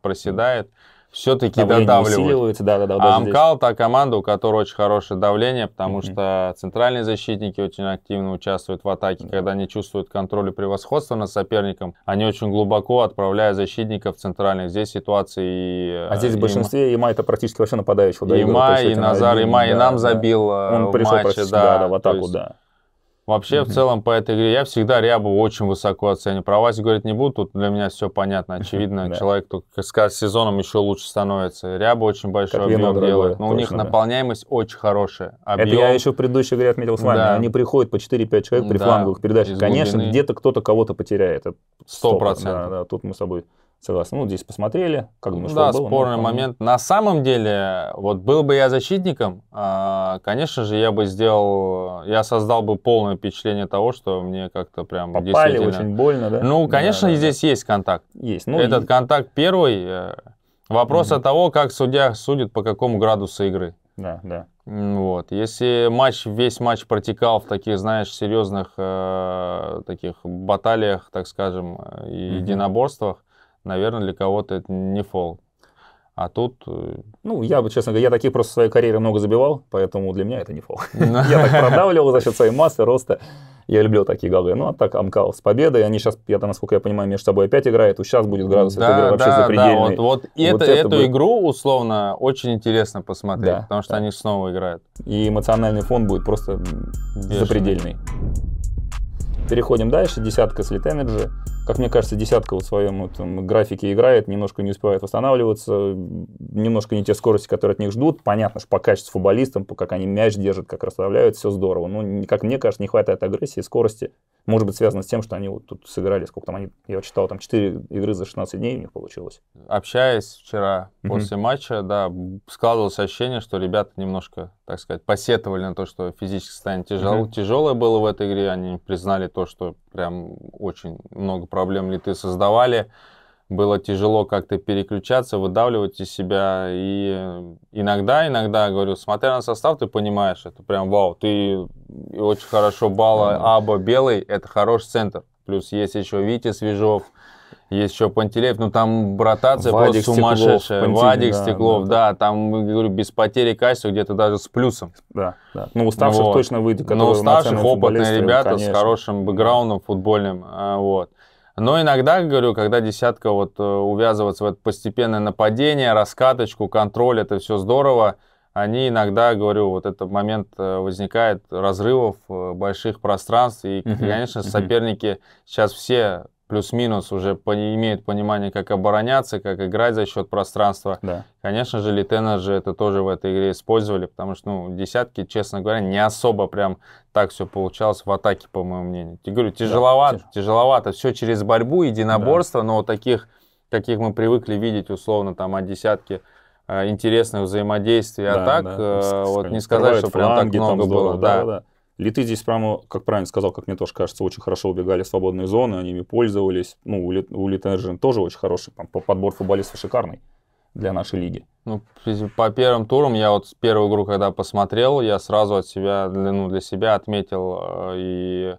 проседает, все-таки додавливают. А Амкал — та команда, у которой очень хорошее давление, потому что центральные защитники очень активно участвуют в атаке, когда они чувствуют контроль и превосходство над соперником, они очень глубоко отправляют защитников центральных. Здесь ситуации... А здесь в большинстве Имай — это практически вообще нападающий. Да, Имай, и Назар, Имай, и нам забил он пришел матче, практически, в атаку, Вообще, в целом, по этой игре я всегда Рябу очень высоко оценю. Про Васю говорить не буду, тут для меня все понятно, очевидно. Человек только с сезоном еще лучше становится. Рябу очень большой объем делает. Но у них наполняемость очень хорошая. Объем... Это я еще в предыдущей игре отметил с вами. Они приходят по 4-5 человек при фланговых передачах. Конечно, где-то кто-то кого-то потеряет. 100%. Тут мы с собой... Согласен. Ну, здесь посмотрели, как думаешь, что было? Да, спорный момент. На самом деле, вот был бы я защитником, конечно же, я бы сделал, я создал бы полное впечатление того, что мне как-то прям попали действительно... очень больно, да? Ну, конечно, здесь есть контакт. Есть. Ну, этот контакт первый. Вопрос от того, как судья судит, по какому градусу игры. Вот. Если матч, весь матч протекал в таких, знаешь, серьезных таких баталиях, так скажем, единоборствах, наверное, для кого-то это не фол. А тут... Ну, я бы, честно говоря, я таких просто в своей карьере много забивал, поэтому для меня это не фол. Я так продавливал за счет своей массы, роста. Я люблю такие голы. Ну, а так Амкал с победой. Они сейчас, насколько я понимаю, между собой опять играют. Сейчас будет градус этой игры вообще запредельный. Эту игру, условно, очень интересно посмотреть, потому что они снова играют. И эмоциональный фон будет просто запредельный. Переходим дальше. Десятка с Lit Energy. Как мне кажется, десятка в своем графике играет, немножко не успевает восстанавливаться, немножко не те скорости, которые от них ждут. Понятно, что по качеству футболистам, как они мяч держат, как расставляют, все здорово. Но, как мне кажется, не хватает агрессии, скорости. Может быть, связано с тем, что они вот тут сыграли, сколько там они, я читал, там 4 игры за 16 дней у них получилось. Общаясь вчера после матча, складывалось ощущение, что ребята немножко, так сказать, посетовали на то, что физическое состояние тяжелое было в этой игре. Они признали то, что прям очень много проблем литы создавали. Было тяжело как-то переключаться, выдавливать из себя. И иногда, говорю, смотря на состав, ты понимаешь, это прям вау. Ты очень хорошо балла. Аба белый, это хороший центр. Плюс есть еще Витя Свежов, есть еще Пантелеев. Ну, там ротация просто сумасшедшая. Вадик Стеклов, там, говорю, без потери качества, где-то даже с плюсом. Ну, уставших точно выйдет. Но уставших, опытные ребята, конечно, с хорошим бэкграундом футбольным, вот. Но иногда, говорю, когда десятка вот увязывается в это постепенное нападение, раскаточку, контроль, это все здорово. Они иногда, говорю, вот этот момент возникает разрывов, больших пространств. И, конечно, соперники сейчас все плюс-минус уже имеют понимание, как обороняться, как играть за счет пространства. Конечно же, Lit Energy это тоже в этой игре использовали, потому что, ну, десятки, честно говоря, не особо прям так все получалось в атаке, по моему мнению. Я говорю, тяжеловато. Все через борьбу, единоборство, но таких, каких мы привыкли видеть, условно, там, от десятки интересных взаимодействий, атак, вот не сказать, что прям так много было. Литы здесь прямо, как правильно сказал, как мне тоже кажется, очень хорошо убегали в свободные зоны, они ими пользовались. Ну, у Lit Energy тоже очень хороший, там, подбор футболистов шикарный для нашей лиги. Ну, по первым турам я вот первую игру, когда посмотрел, я сразу от себя, для себя отметил и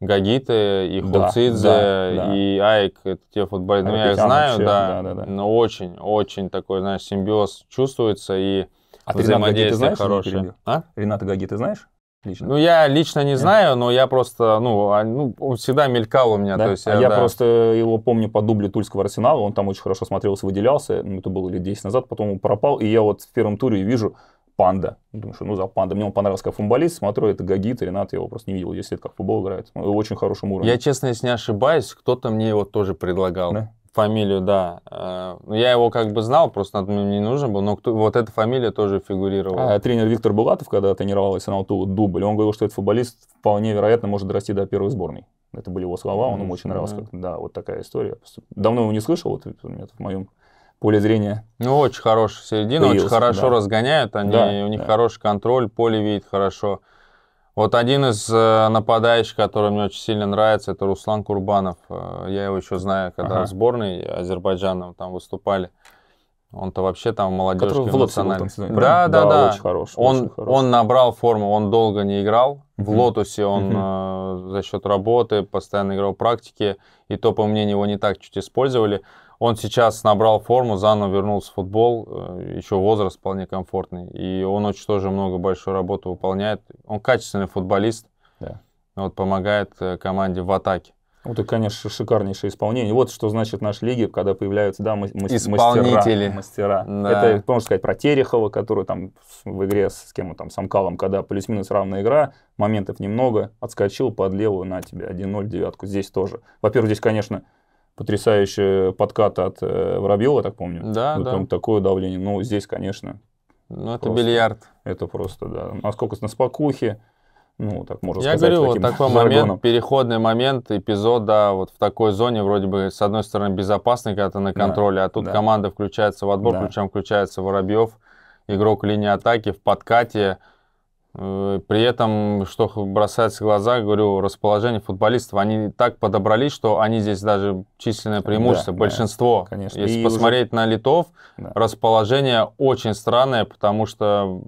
Гагиты, и Хуцидзе, и Айк, это те футболисты, я их знаю, но очень такой, знаешь, симбиоз чувствуется, и взаимодействие хорошее. Рената Гагиты знаешь? Лично. Ну, я лично не знаю, но я просто, он всегда мелькал у меня. То есть, я просто его помню по дублю Тульского Арсенала, он там очень хорошо смотрелся, выделялся, это было лет 10 назад, потом он пропал, и я вот в первом туре вижу Панда. Думаю, что за Панда. Мне он понравился как футболист, смотрю, это Гагит, Ренат, я его просто не видел, здесь это как футбол играет, он очень хорошим уровнем. Я, честно, если не ошибаюсь, кто-то мне его тоже предлагал. фамилию, да. Я его как бы знал, просто мне не нужен был, но кто, вот эта фамилия тоже фигурировала. А тренер Виктор Булатов, когда тренировался на Алту дубль, он говорил, что этот футболист вполне вероятно может дорасти до первой сборной. Это были его слова, он ему очень нравился. Как, да, вот такая история. Давно его не слышал, вот нет, в моем поле зрения. Ну, очень хорошая середина, появился, очень хорошо разгоняют, они, у них хороший контроль, поле видит хорошо. Вот один из нападающих, который мне очень сильно нравится, это Руслан Курбанов. Я его еще знаю, когда в сборной Азербайджана там выступали. Он-то вообще там молодежки в национальной. Да. Очень хороший, он набрал форму, он долго не играл. В Лотусе он за счет работы постоянно играл практики. И то, по мнению, его не так чуть использовали. Он сейчас набрал форму, заново вернулся в футбол, еще возраст вполне комфортный. И он очень тоже много большую работу выполняет. Он качественный футболист, вот, помогает команде в атаке. Вот это, конечно, шикарнейшее исполнение. Вот что значит наши лиги, когда появляются исполнители. Мастера. Да. Это, можно сказать, про Терехова, который там в игре с кем-то там, с Амкалом, когда плюс-минус равная игра, моментов немного, отскочил под левую, на тебе, 1-0, девятку. Здесь тоже. Во-первых, здесь, конечно, потрясающий подкат от Воробьева, я так помню. Да. Там такое давление. Но здесь, конечно... Ну, это бильярд. Это просто, насколько на спокухе. Ну, так можно сказать. Я говорю, вот такой момент, переходный момент, эпизод, вот в такой зоне вроде бы, с одной стороны, безопасный, когда ты на контроле, а тут команда включается в отбор, причем включается Воробьев, игрок линии атаки, в подкате. При этом, что бросается в глаза, говорю, расположение футболистов, они так подобрались, что они здесь даже численное преимущество, большинство. Конечно. Если и посмотреть уже... на литов, расположение очень странное, потому что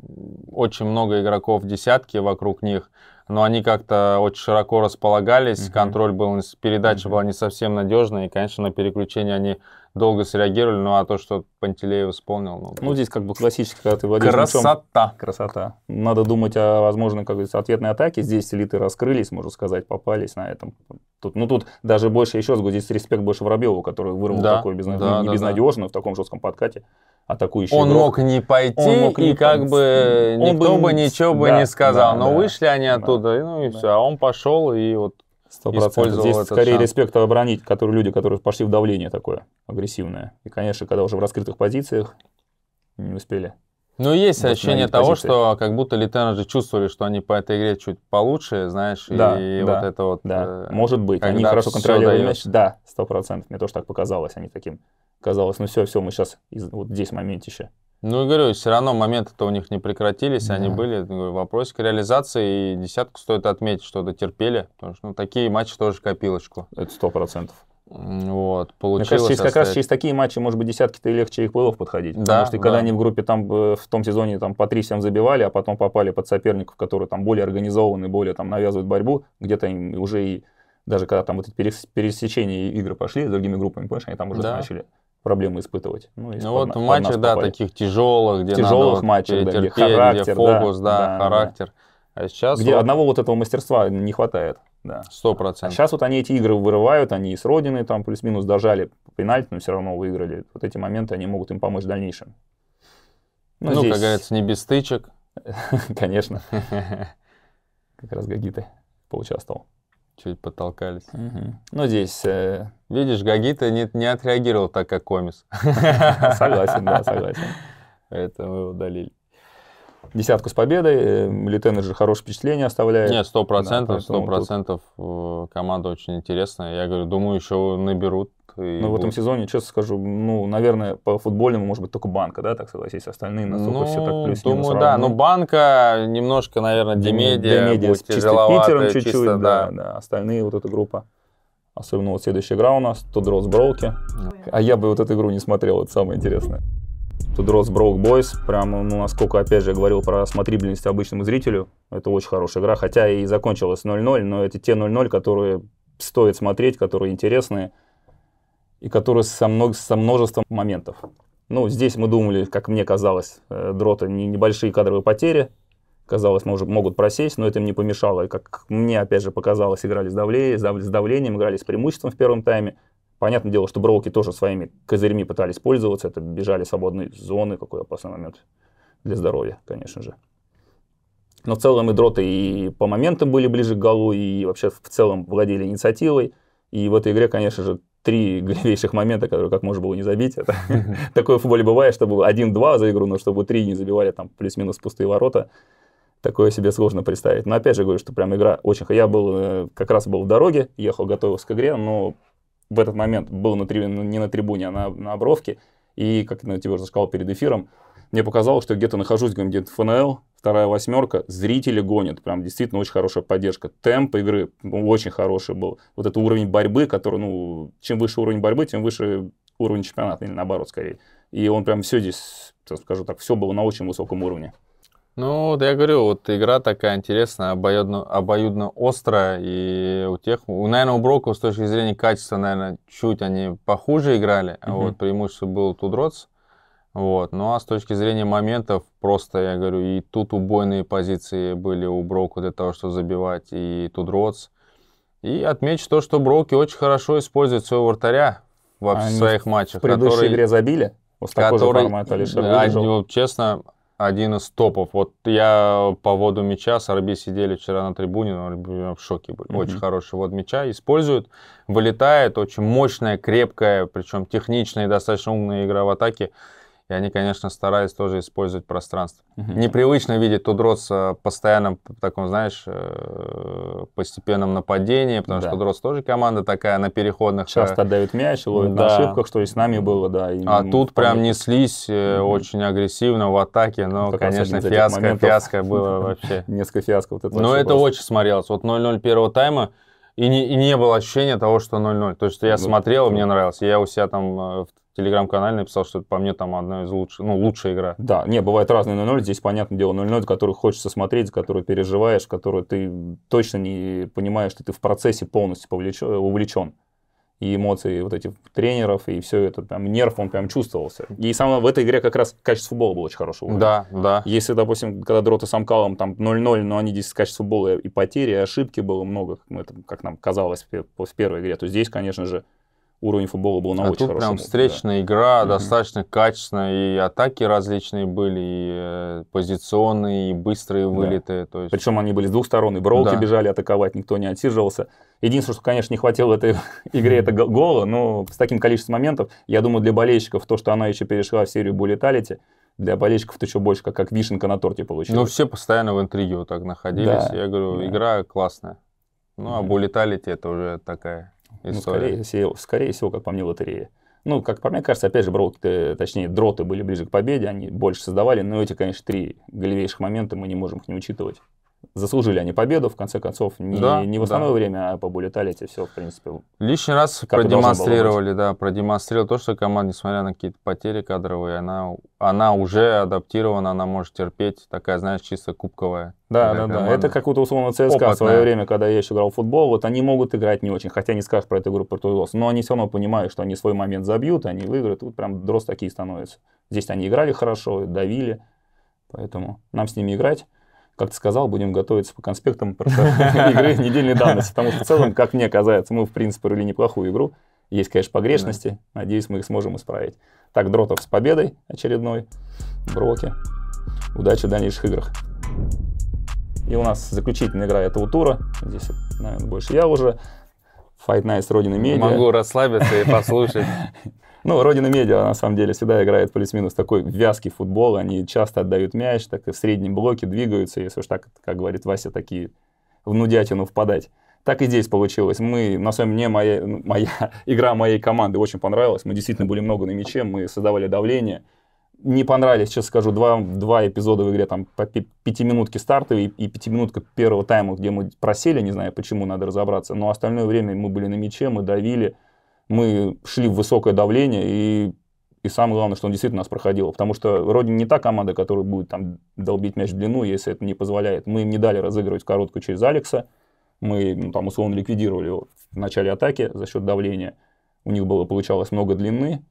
очень много игроков десятки вокруг них, но они как-то очень широко располагались, контроль был, передача была не совсем надежная, и, конечно, на переключение они... долго среагировали, ну а то, что Пантелеев исполнил... Ну здесь как бы классически, когда ты владеешь мячом... Красота. Надо думать о возможной, как говорится, ответной атаке. Здесь элиты раскрылись, можно сказать, попались на этом. Тут даже больше, еще раз говорю, здесь респект больше Воробьеву, который вырвал такой безнадежный в таком жестком подкате. Атакующий он игрок. Мог не пойти, мог и как бы никто бы ничего бы не сказал. Но вышли они оттуда, и все. А он пошел и вот... 100%. Здесь скорее респект оборонить, люди, которые пошли в давление такое агрессивное. И, конечно, когда уже в раскрытых позициях не успели. Ну, есть ощущение того, что как будто Lit Energy чувствовали, что они по этой игре чуть получше, знаешь, вот это вот... Да. Может быть. Они хорошо контролировали мяч. Да, 100%. Мне тоже так показалось. Они таким... Казалось, ну все, мы сейчас... Вот здесь момент еще. Ну, и говорю, все равно моменты-то у них не прекратились, они были, вопросик реализации, и десятку стоит отметить, что дотерпели, потому что такие матчи тоже копилочку. Это 100%. Вот, получилось. Мне кажется, как раз через такие матчи, может быть, десятки-то и легче их плей-офф подходить, потому что когда они в группе там, в том сезоне там, по 3 всем забивали, а потом попали под соперников, которые там более организованы, более там навязывают борьбу, где-то им уже и, даже когда там вот эти пересечения игры пошли с другими группами, понимаешь, они там уже начали проблемы испытывать. Ну вот в матчах, таких тяжелых, где надо терпеть, где фокус, характер. А сейчас где вот... одного вот этого мастерства не хватает. 100%. А сейчас вот они эти игры вырывают, они и с Родиной там плюс-минус дожали пенальти, но все равно выиграли. Вот эти моменты, они могут им помочь в дальнейшем. Ну здесь... как говорится, не без стычек. Конечно. Как раз Гагиты поучаствовал. Чуть подтолкались. Ну, здесь... Видишь, Гагита не отреагировал так, как Комис. Согласен. Это мы удалили. Десятку с победой. Lit Energy хорошее впечатление оставляет. Нет, 100%. 100% команда очень интересная. Я говорю, думаю, еще наберут. Ну, в этом сезоне, честно скажу, ну, наверное, по футбольному, может быть, только Банка, так согласись, остальные настолько все так плюс-минус равны. Да, но Банка немножко, наверное, Dmedia с Чистым Питером чуть-чуть, остальные вот эта группа. Особенно вот следующая игра у нас, Тудрос Броуки. А я бы вот эту игру не смотрел, это самое интересное. Тудрос Броук Бойс, прямо, ну, насколько, опять же, я говорил про смотрибельность обычному зрителю, это очень хорошая игра, хотя и закончилась 0-0, но это те 0-0, которые стоит смотреть, которые интересные. И который со множеством моментов. Ну, здесь мы думали, как мне казалось, дроты небольшие кадровые потери. Казалось, могут просесть, но это им не помешало. И как мне, опять же, показалось, играли с давлением, играли с преимуществом в первом тайме. Понятное дело, что Броуки тоже своими козырьми пытались пользоваться. Это бежали в свободной зоны, какой опасный момент для здоровья, конечно же. Но в целом и дроты и по моментам были ближе к голу, и вообще в целом владели инициативой. И в этой игре, конечно же, три главнейших момента, которые как можно было не забить. Это, такое в футболе бывает, чтобы 1-2 за игру, но чтобы 3 не забивали, там плюс-минус пустые ворота. Такое себе сложно представить. Но опять же говорю, что прям игра очень... Я был, как раз был в дороге, ехал, готовился к игре, но в этот момент был не на трибуне, а на Обровке. И, как я тебе уже сказал перед эфиром, мне показалось, что где-то нахожусь, где-то ФНЛ, 2-8, зрители гонят. Прям действительно очень хорошая поддержка. Темп игры очень хороший был. Вот это уровень борьбы, который, ну, чем выше уровень борьбы, тем выше уровень чемпионата, или наоборот, скорее. И он прям все здесь, скажу так, все было на очень высоком уровне. Ну, да я говорю, вот игра такая интересная, обоюдно острая, и у тех, наверное, у Броуки с точки зрения качества, наверное, чуть они похуже играли, а вот преимущество был Тудрос, вот, ну а с точки зрения моментов, просто, я говорю, и тут убойные позиции были у Броуки для того, чтобы забивать, и Тудрос, и отмечу то, что Броуки очень хорошо использует своего вратаря во своих матчах. В предыдущей игре забили, вот такой же формат Алишер выдержал. Честно... Один из топов. Вот я по воду мяча с Арби сидели вчера на трибуне, но в шоке были. Очень хороший ввод мяча. Используют, вылетает, очень мощная, крепкая, причем техничная и достаточно умная игра в атаке. И они, конечно, старались тоже использовать пространство. Непривычно видеть Тудрос постоянно в таком, знаешь, постепенном нападении, потому что Тудрос тоже команда такая на переходных. Часто отдают мяч, ловят на ошибках, что и с нами было, да. А тут прям неслись очень агрессивно в атаке, но, как конечно, фиаско было вообще. Несколько фиаско. Вот это но вообще это просто... очень смотрелось. Вот 0-0 первого тайма, и не было ощущения того, что 0-0. То есть я смотрел, мне нравилось. Я у себя там в телеграм-канале написал, что это по мне там одна из лучших, ну, лучшая игра. Да, не, бывает разные 0-0, здесь, понятное дело, 0-0, который хочется смотреть, который переживаешь, который ты точно не понимаешь, что ты в процессе полностью увлечен. И эмоции вот этих тренеров, и все это, прям нерв, он прям чувствовался. И сам в этой игре как раз качество футбола было очень хорошего. Да, да. Если, допустим, когда Дрота с Амкалом там 0-0, но они здесь качество футбола и потери, и ошибки было много, как нам казалось в первой игре, то здесь, конечно же, уровень футбола был на очень хорошем. Прям встречная игра, достаточно качественная, и атаки различные были, и позиционные, и быстрые вылеты. То есть... Причем они были с двух сторон, и Броуки бежали атаковать, никто не отсиживался. Единственное, что, конечно, не хватило этой игре, это гола, но с таким количеством моментов, я думаю, для болельщиков то, что она еще перешла в серию буллеталити, для болельщиков ты еще больше как вишенка на торте получилась. Ну, все постоянно в интриге вот так находились. Да. Я говорю, игра классная. Ну, а буллеталити это уже такая... Ну, скорее всего, как по мне, лотерея. Ну, как по мне кажется, опять же, Броуки, точнее, Дроты были ближе к победе, они больше создавали, но эти, конечно, три голевейших момента мы не можем их не учитывать. Заслужили они победу, в конце концов, не в основное время, а по буллеталити все, в принципе. Лишний раз продемонстрировали, продемонстрировали то, что команда, несмотря на какие-то потери кадровые, она уже адаптирована, она может терпеть, такая, знаешь, чисто кубковая. Да. Это как вот условно ЦСКА опытная. В свое время, когда я еще играл в футбол, вот они могут играть не очень, хотя не скажешь про эту игру про Тудрос, но они все равно понимают, что они свой момент забьют, они выиграют, вот прям Дрос такие становятся. Здесь они играли хорошо, давили, поэтому нам с ними играть. Как ты сказал, будем готовиться по конспектам игры недельной давности, потому что в целом, как мне кажется, мы, в принципе, провели неплохую игру. Есть, конечно, погрешности, надеюсь, мы их сможем исправить. Так, Дротов с победой очередной, Броки. Удачи в дальнейших играх. И у нас заключительная игра этого тура, здесь, наверное, больше я уже. Fight Nights, Родина Медиа. Могу расслабиться и послушать. Ну, Родина Медиа, на самом деле, всегда играет плюс-минус такой вязкий футбол. Они часто отдают мяч, так и в среднем блоке двигаются, если уж так, как говорит Вася, такие в нудятину впадать. Так и здесь получилось. На самом деле, игра моей команды очень понравилась. Мы действительно были много на мяче, мы создавали давление. Не понравились, сейчас скажу, два эпизода в игре, там, по пятиминутке стартовой и пятиминутка первого тайма, где мы просели, не знаю, почему, надо разобраться. Но остальное время мы были на мяче, мы давили. Мы шли в высокое давление, и самое главное, что он действительно нас проходил. Потому что Родина не та команда, которая будет там долбить мяч в длину, если это не позволяет. Мы им не дали разыгрывать короткую через Алекса. Мы там условно ликвидировали его в начале атаки за счет давления. У них получалось много длины.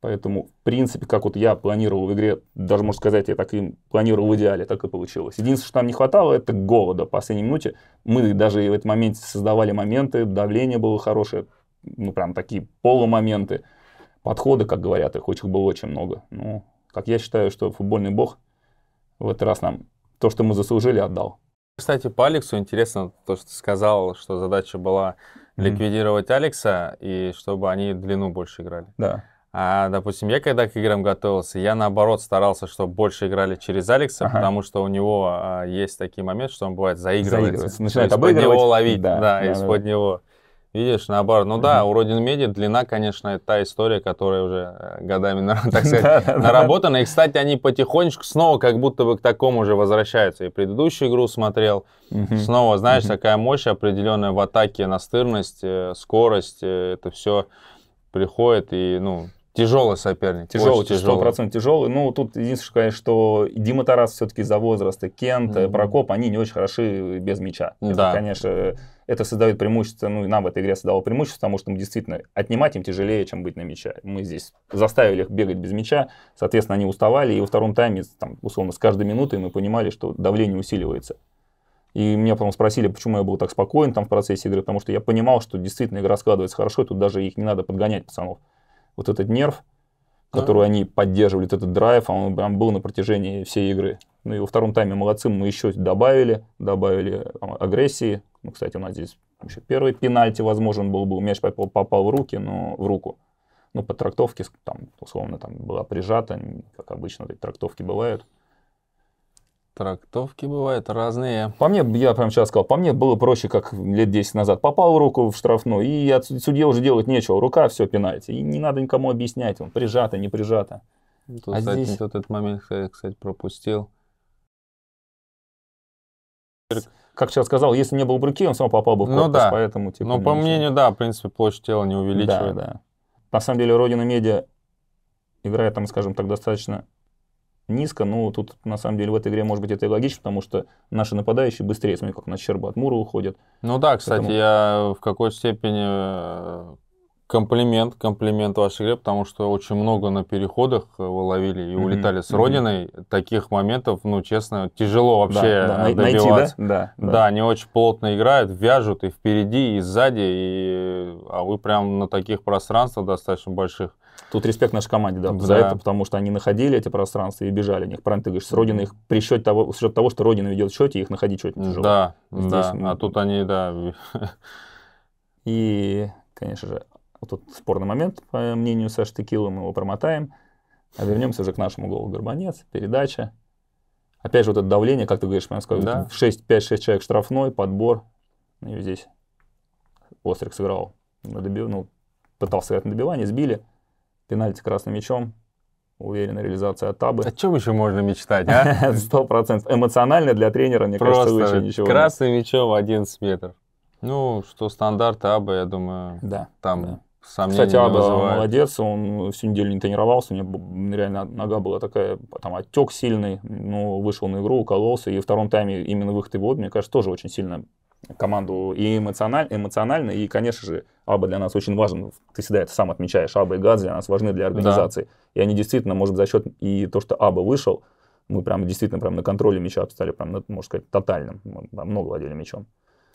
Поэтому, в принципе, как вот я планировал в игре, даже, можно сказать, я так и планировал в идеале, так и получилось. Единственное, что нам не хватало, это голода в последней минуте. Мы даже в этот момент создавали моменты, давление было хорошее. Ну, прям такие полумоменты, подходы, как говорят, их было очень много. Ну, как я считаю, что футбольный бог в этот раз нам то, что мы заслужили, отдал. Кстати, по Алексу интересно то, что ты сказал, что задача была ликвидировать Алекса, и чтобы они длину больше играли. Да. А, допустим, я когда к играм готовился, я наоборот старался, чтобы больше играли через Алекса, потому что у него есть такие моменты, что он бывает заигрывается. Начинает обыгрывать. Из-под него ловить, да, из-под него. Видишь, наоборот. Ну да, у Родина Медиа длина, конечно, та история, которая уже годами, так сказать, наработана. И, кстати, они потихонечку снова как будто бы к такому же возвращаются. И предыдущую игру смотрел. Снова, знаешь, такая мощь определенная в атаке, настырность, скорость. Это все приходит и, ну... Тяжелый соперник. Тяжелый, 100% тяжелый. Ну, тут единственное, конечно, что Дима Тарас все-таки за возраст, Кент, Прокоп, они не очень хороши без мяча. Да. Это, конечно, это создает преимущество, ну и нам в этой игре создало преимущество, потому что мы действительно отнимать им тяжелее, чем быть на мяче. Мы здесь заставили их бегать без мяча, соответственно, они уставали, и во втором тайме, там, условно, с каждой минутой мы понимали, что давление усиливается. И меня потом спросили, почему я был так спокоен там в процессе игры, потому что я понимал, что действительно игра складывается хорошо, и тут даже их не надо подгонять, пацанов. Вот этот нерв, который они поддерживали, вот этот драйв, он прям был на протяжении всей игры. Ну и во втором тайме молодцы, мы еще добавили агрессии. Ну, кстати, у нас здесь вообще первый пенальти возможен был, мяч попал в руки, но в руку. Ну, по трактовке, там, условно, там была прижата, как обычно, эти трактовки бывают. Трактовки бывают разные. По мне, я прям сейчас сказал, по мне было проще, как лет 10 назад. Попал в руку в штрафную, и судье уже делать нечего. Рука, все, пенальти. И не надо никому объяснять, он прижато, не прижато. Тут, а кстати, здесь... тут этот момент, кстати, пропустил. Как сейчас сказал, если не было бы руки, он сам попал бы в корпус. Ну, да. Поэтому, типа, но по мнению, да, в принципе, площадь тела не увеличивает. Да, да. На самом деле, Родина Медиа играет там, скажем так, достаточно... низко, но тут на самом деле в этой игре может быть это и логично, потому что наши нападающие быстрее, смотри, как на Щерба от Мура уходят. Ну да, кстати, поэтому... я в какой-то степени комплимент вашей игре, потому что очень много на переходах вы ловили и улетали с Родиной. Таких моментов, ну честно, тяжело вообще добиваться. Найти, да? Да, они очень плотно играют, вяжут и впереди, и сзади, а вы прям на таких пространствах достаточно больших. Тут респект нашей команде, да, за это, потому что они находили эти пространства и бежали в них. Правильно ты говоришь, с Родиной их при счете того, что Родина ведет в счете, их находить чуть тяжело. Да, здесь мы... а тут они, да. И, конечно же, вот тут спорный момент, по мнению Саши Текилы, мы его промотаем. А вернемся уже к нашему голу. Горбанец, передача. Опять же, вот это давление, как ты говоришь, прям сказал, 5-6 человек штрафной, подбор. И здесь Острик сыграл, пытался сыграть на добивание, сбили. Пенальти красным мячом, уверенная реализация от Абы. О чем еще можно мечтать, а? 100%. Эмоционально для тренера, мне кажется, выше ничего. Красным мячом 11 метров. Ну, что стандарты Абы, я думаю, там сомнения не вызывают. Кстати, Аба молодец, он всю неделю не тренировался, у него реально нога была такая, там отек сильный, но вышел на игру, укололся, и во втором тайме именно выход его, мне кажется, тоже очень сильно команду и эмоционально, и, конечно же, Аба для нас очень важен. Ты всегда это сам отмечаешь. Аба и Гадз для нас важны для организации. Да. И они действительно, может, за счет и то, что Аба вышел, мы прям действительно прям на контроле мяча стали, прям, можно сказать, тотальным. Мы много владели мячом.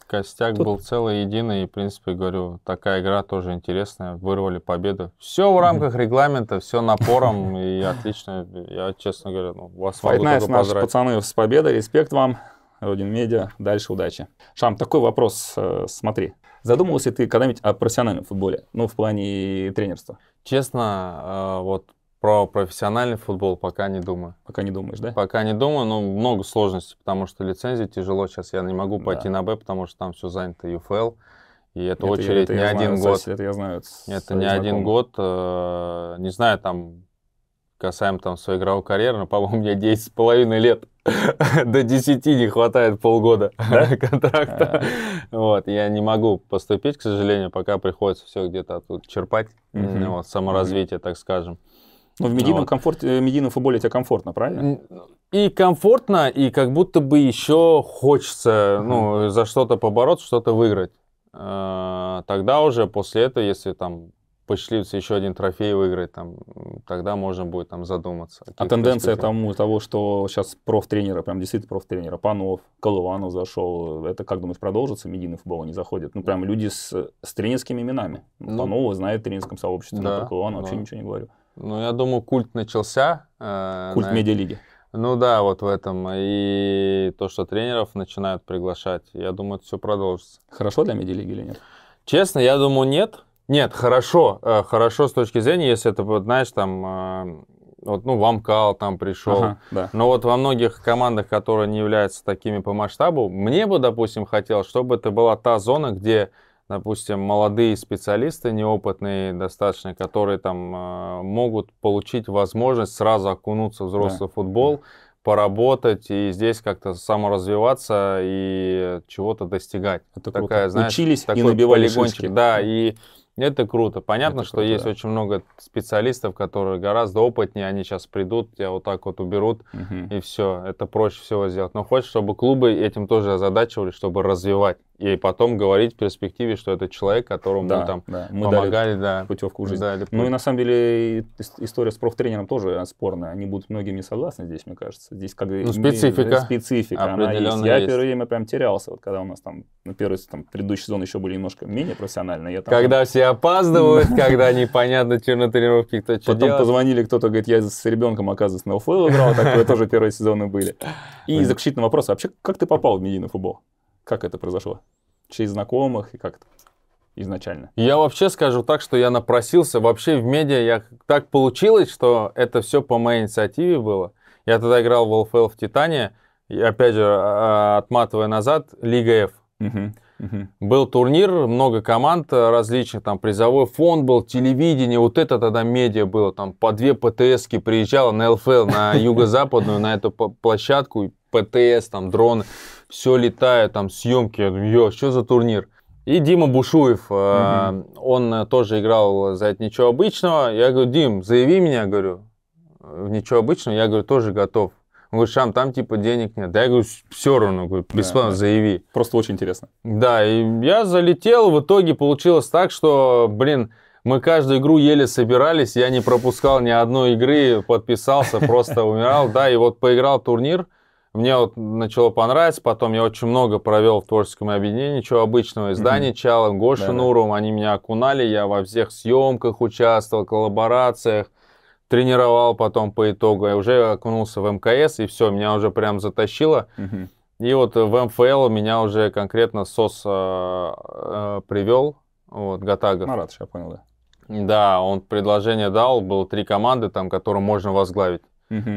Костяк был целый, единый, и, в принципе, говорю, такая игра тоже интересная. Вырвали победу. Все в рамках регламента, все напором, и отлично. Я, честно говоря, вас могу только поздравить. Наши пацаны, с победой, респект вам. Родина Медиа, дальше удачи. Шам, такой вопрос, смотри. Задумывался ли ты когда-нибудь о профессиональном футболе, ну, в плане тренерства? Честно, вот про профессиональный футбол пока не думаю. Пока не думаешь, да? Пока не думаю, но много сложностей, потому что лицензии тяжело. Сейчас я не могу пойти на Б, потому что там все занято ЮФЛ. И это очередь не один год. Это я знаю. Это не один год. Не знаю, там... касаем там своей игровой карьеры, но, по-моему, мне 10,5 лет. До 10 не хватает полгода контракта. Вот, я не могу поступить, к сожалению, пока приходится все где-то тут черпать, саморазвитие, так скажем. Ну, в медийном футболе тебе комфортно, правильно? И комфортно, и как будто бы еще хочется, ну, за что-то побороться, что-то выиграть. Тогда уже после этого, если там посчастливится еще один трофей выиграть, там, тогда можно будет там задуматься. А тенденция того, что сейчас профтренера, прям действительно профтренера, Панов, Колыванов зашел, это, как думаешь, продолжится? Медийный футбол не заходит. Ну, прям люди с тренерскими именами. Ну, Панова знает в тренерском сообществе, но про Колыванова вообще ничего не говорю. Ну, я думаю, культ начался. Культ медиалиги. Ну да, вот в этом. И то, что тренеров начинают приглашать, я думаю, это все продолжится. Хорошо для медиалиги или нет? Честно, я думаю, нет. Нет, хорошо. Хорошо с точки зрения, если это, знаешь, там, вот, ну, в Амкал там пришел. Ага, да. Но вот во многих командах, которые не являются такими по масштабу, мне бы, допустим, хотелось, чтобы это была та зона, где, допустим, молодые специалисты, неопытные достаточно, которые там могут получить возможность сразу окунуться в взрослый футбол, поработать и здесь как-то саморазвиваться и чего-то достигать. Это такая, знаешь, учились такой и набивали шишки. Да, и это круто. Понятно, это что круто, есть очень много специалистов, которые гораздо опытнее, они сейчас придут, тебя вот так вот уберут, и все. Это проще всего сделать. Но хочется, чтобы клубы этим тоже озадачивали, чтобы развивать. И потом говорить в перспективе, что это человек, которому мы помогали. Дали путевку в жизнь. Ну и на самом деле история с профтренером тоже спорная. Они будут многим не согласны здесь, мне кажется. Здесь как специфика. Она есть. Я первое время прям терялся. Вот когда у нас там, ну, первый там, предыдущий сезон еще были немножко менее профессиональные. Когда все опаздывают, когда непонятно, что на тренировке кто что делает. Потом позвонили, кто-то говорит, я с ребенком, оказывается, на ЛФЛ играл. Такое тоже первые сезоны были. И заключительный вопрос. Вообще, как ты попал в медийный футбол? Как это произошло? Через знакомых и как-то изначально? Я вообще скажу так, что я напросился. Вообще в медиа так получилось, что это все по моей инициативе было. Я тогда играл в ЛФЛ в Титане. И опять же, отматывая назад, Лига F. Был турнир, много команд различных, там призовой фонд был, телевидение, вот это тогда медиа было, там по 2 ПТСки приезжало на ЛФЛ, на юго-западную, на эту площадку, ПТС, там дрон, все летает, там съемки, ё, что за турнир? И Дима Бушуев, он тоже играл за это «Ничего обычного», я говорю, Дим, заяви меня, говорю, в «Ничего обычного», я говорю, тоже готов. Он говорит, Шам, там типа денег нет. Да я говорю, все равно, говорю, бесплатно заяви. Просто очень интересно. Да, и я залетел, в итоге получилось так, что, блин, мы каждую игру еле собирались, я не пропускал ни одной игры, подписался, просто умирал. Да, и вот поиграл турнир, мне вот начало понравиться, потом я очень много провел в творческом объединении, «Ничего обычного», издание Чалом, Гоша Нуром, они меня окунали, я во всех съемках участвовал, коллаборациях. Тренировал потом по итогу, я уже окунулся в МКС, и все, меня уже прям затащило. И вот в МФЛ меня уже конкретно СОС привел, вот, Гатагов. Марат, я понял, да. Да, он предложение дал, было 3 команды, там, которым можно возглавить.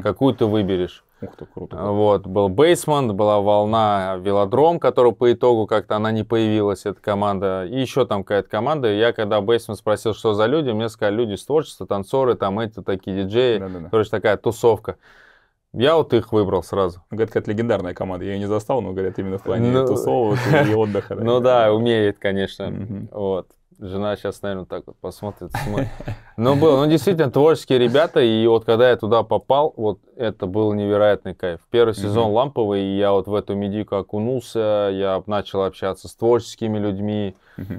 Какую ты выберешь? Ух ты, круто. Вот, был Бейсмент, была Волна, Велодром, которая по итогу как-то она не появилась, эта команда. И еще там какая-то команда. Я когда Бейсмент спросил, что за люди, мне сказали, люди с творчества, танцоры, там эти такие диджеи. Короче, такая тусовка. Я вот их выбрал сразу. Говорят, какая-то легендарная команда. Я ее не застал, но говорят, именно в плане тусовок и отдыха. Ну да, умеет, конечно. Вот. Жена сейчас, наверное, так вот посмотрит. Но был, ну, действительно, творческие ребята. И вот когда я туда попал, вот это был невероятный кайф. Первый сезон ламповый, и я вот в эту медийку окунулся. Я начал общаться с творческими людьми.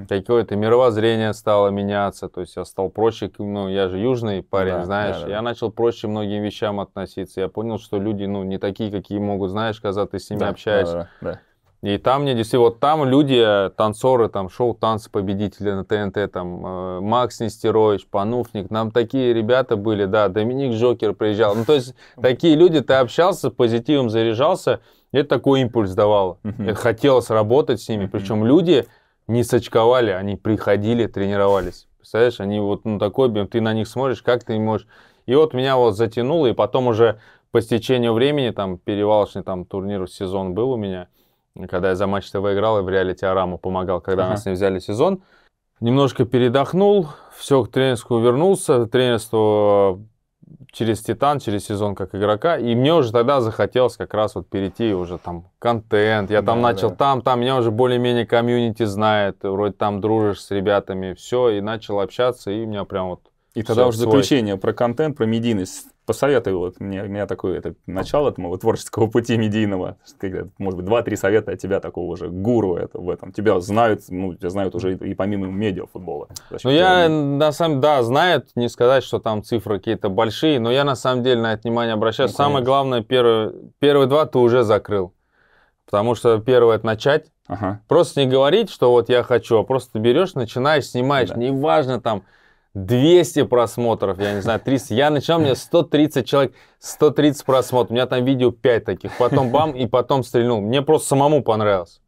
Какое-то мировоззрение стало меняться. То есть я стал проще, ну, я же южный парень, знаешь. Я начал проще многим вещам относиться. Я понял, что люди, ну, не такие, какие могут, знаешь, когда ты с ними общаешься. И там мне действительно, вот там люди, танцоры, там шоу «Танцы победителя» на ТНТ, там Макс Нестерович, Пануфник, нам такие ребята были, да, Доминик Жокер приезжал. Ну, то есть такие люди, ты общался, позитивом заряжался, и это такой импульс давало. Это хотелось работать с ними, причем люди не сочковали, они приходили, тренировались. Представляешь, они вот, ну, такой, ты на них смотришь, как ты можешь. И вот меня вот затянуло, и потом уже по стечению времени, там перевалочный там турнир, сезон был у меня, когда я за Матч ТВ играл и в реалити Араму помогал, когда нас не взяли сезон. Немножко передохнул, все к тренерству вернулся, тренерство через Титан, через сезон как игрока. И мне уже тогда захотелось как раз вот перейти уже там контент. Я там начал, там меня уже более-менее комьюнити знает, вроде там дружишь с ребятами, все, и начал общаться, и меня прям вот... И тогда уже заключение про контент, про медийность. Посоветую вот мне, у меня такое это, начало моего творческого пути медийного. Может быть, 2-3 совета от тебя, такого же гуру в этом. Тебя знают, ну, тебя знают уже и помимо медиа футбола. Ну, я на самом деле, да, знают, не сказать, что там цифры какие-то большие, но я на самом деле на это внимание обращаюсь. Ну, самое главное, первые 2 ты уже закрыл. Потому что первое — это начать. Просто не говорить, что вот я хочу, а просто ты берешь, начинаешь, снимаешь, неважно там... 200 просмотров, я не знаю, 300. Я начинал, у меня 130 человек, 130 просмотров. У меня там видео 5 таких. Потом бам, и потом стрельнул. Мне просто самому понравилось.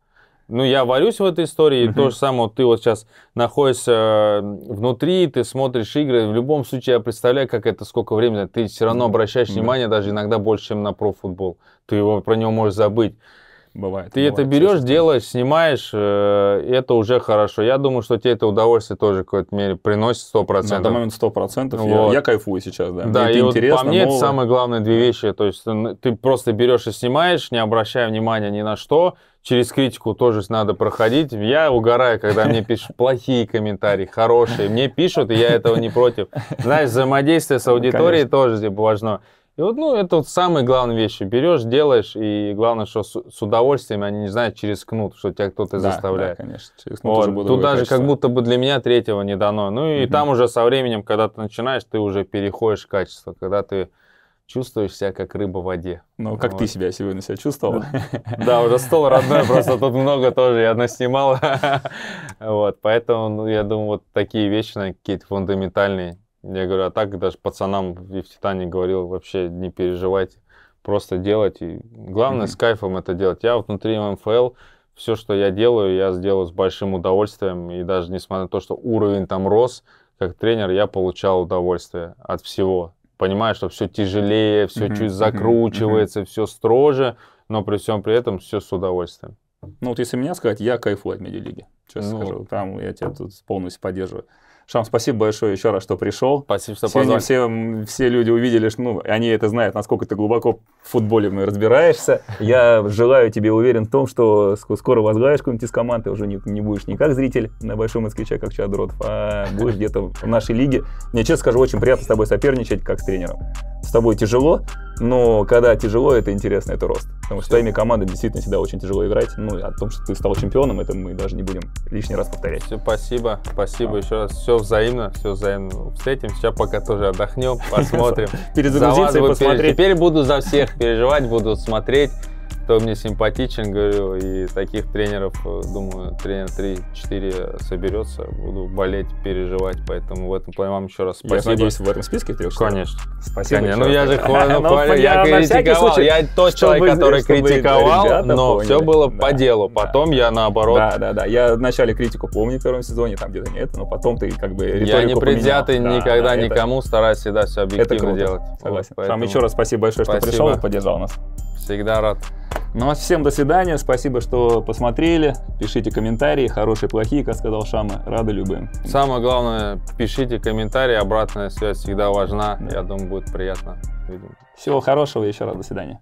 Ну, я варюсь в этой истории. То же самое, ты вот сейчас находишься внутри, ты смотришь игры. В любом случае, я представляю, как это, сколько времени. Ты все равно обращаешь внимание, даже иногда больше, чем на профутбол. Ты его, про него можешь забыть. Бывает. Ты это берешь, делаешь, снимаешь, это уже хорошо. Я думаю, что тебе это удовольствие тоже в какой-то мере приносит 100%. На данный момент 100%. Вот. Я кайфую сейчас, да. Да, мне и вот по мне это самые главные две вещи. То есть ты просто берешь и снимаешь, не обращая внимания ни на что. Через критику тоже надо проходить. Я угораю, когда мне пишут плохие комментарии, хорошие. Мне пишут, и я этого не против. Знаешь, взаимодействие с аудиторией тоже типа важно. И вот, ну, это вот самые главные вещи. Берешь, делаешь, и главное, что с удовольствием, они, не знаю, через кнут, что тебя кто-то заставляет. Да, конечно. Через кнут вот. Тут даже качество. Как будто бы для меня третьего не дано. Ну, и там уже со временем, когда ты начинаешь, ты уже переходишь в качество, когда ты чувствуешь себя как рыба в воде. Ну, как вот. Ты себя сегодня чувствовал? Да, уже стол родной, просто тут много тоже, я наснимал. Вот, поэтому, я думаю, вот такие вещи, какие-то фундаментальные. Я говорю, а так даже пацанам и в Титане говорил, вообще не переживайте, просто делайте. Главное с кайфом это делать. Я вот внутри МФЛ, все, что я делаю, я сделал с большим удовольствием. И даже несмотря на то, что уровень там рос, как тренер, я получал удовольствие от всего. Понимаю, что все тяжелее, все чуть закручивается, все строже, но при всем при этом все с удовольствием. Ну вот если меня сказать, я кайфую от медиалиги. Честно скажу, там я тебя тут полностью поддерживаю. Шам, спасибо большое еще раз, что пришел. Спасибо, что позвали. Все люди увидели, что ну, они это знают, насколько ты глубоко в футболе разбираешься. Я желаю тебе, уверен в том, что скоро возглавишь какую-нибудь из команд, ты уже не будешь не как зритель на большом москвиче, как Чадротов, а будешь где-то в нашей лиге. Мне, честно скажу, очень приятно с тобой соперничать, как с тренером. С тобой тяжело, но когда тяжело, это интересно, это рост. Потому что с твоими командами действительно всегда очень тяжело играть. Ну, о том, что ты стал чемпионом, это мы даже не будем лишний раз повторять. Все, спасибо, спасибо еще раз. Все взаимно встретимся. Сейчас пока тоже отдохнем, посмотрим. Перезагрузиться и посмотреть. Теперь буду за всех переживать, буду смотреть. Кто мне симпатичен, говорю, и таких тренеров, думаю, тренер 3-4 соберется, буду болеть, переживать, поэтому в этом плане вам еще раз спасибо. Я надеюсь, в этом списке трех? Конечно. Спасибо. Конечно. Ну, я же критиковал, я тот человек, который критиковал, но все было по делу, потом я наоборот. Да, я вначале критику помню в первом сезоне, там где-то нет, но потом ты как бы риторику поменял. Я не предвзятый никогда никому, стараюсь всегда все объективно делать. Согласен. Шам, еще раз спасибо большое, что пришел и поддержал нас. Всегда рад. Ну а всем до свидания, спасибо, что посмотрели, пишите комментарии, хорошие, плохие, как сказал Шама, рады любым. Самое главное, пишите комментарии, обратная связь всегда важна, я думаю, будет приятно. Всего хорошего, еще раз до свидания.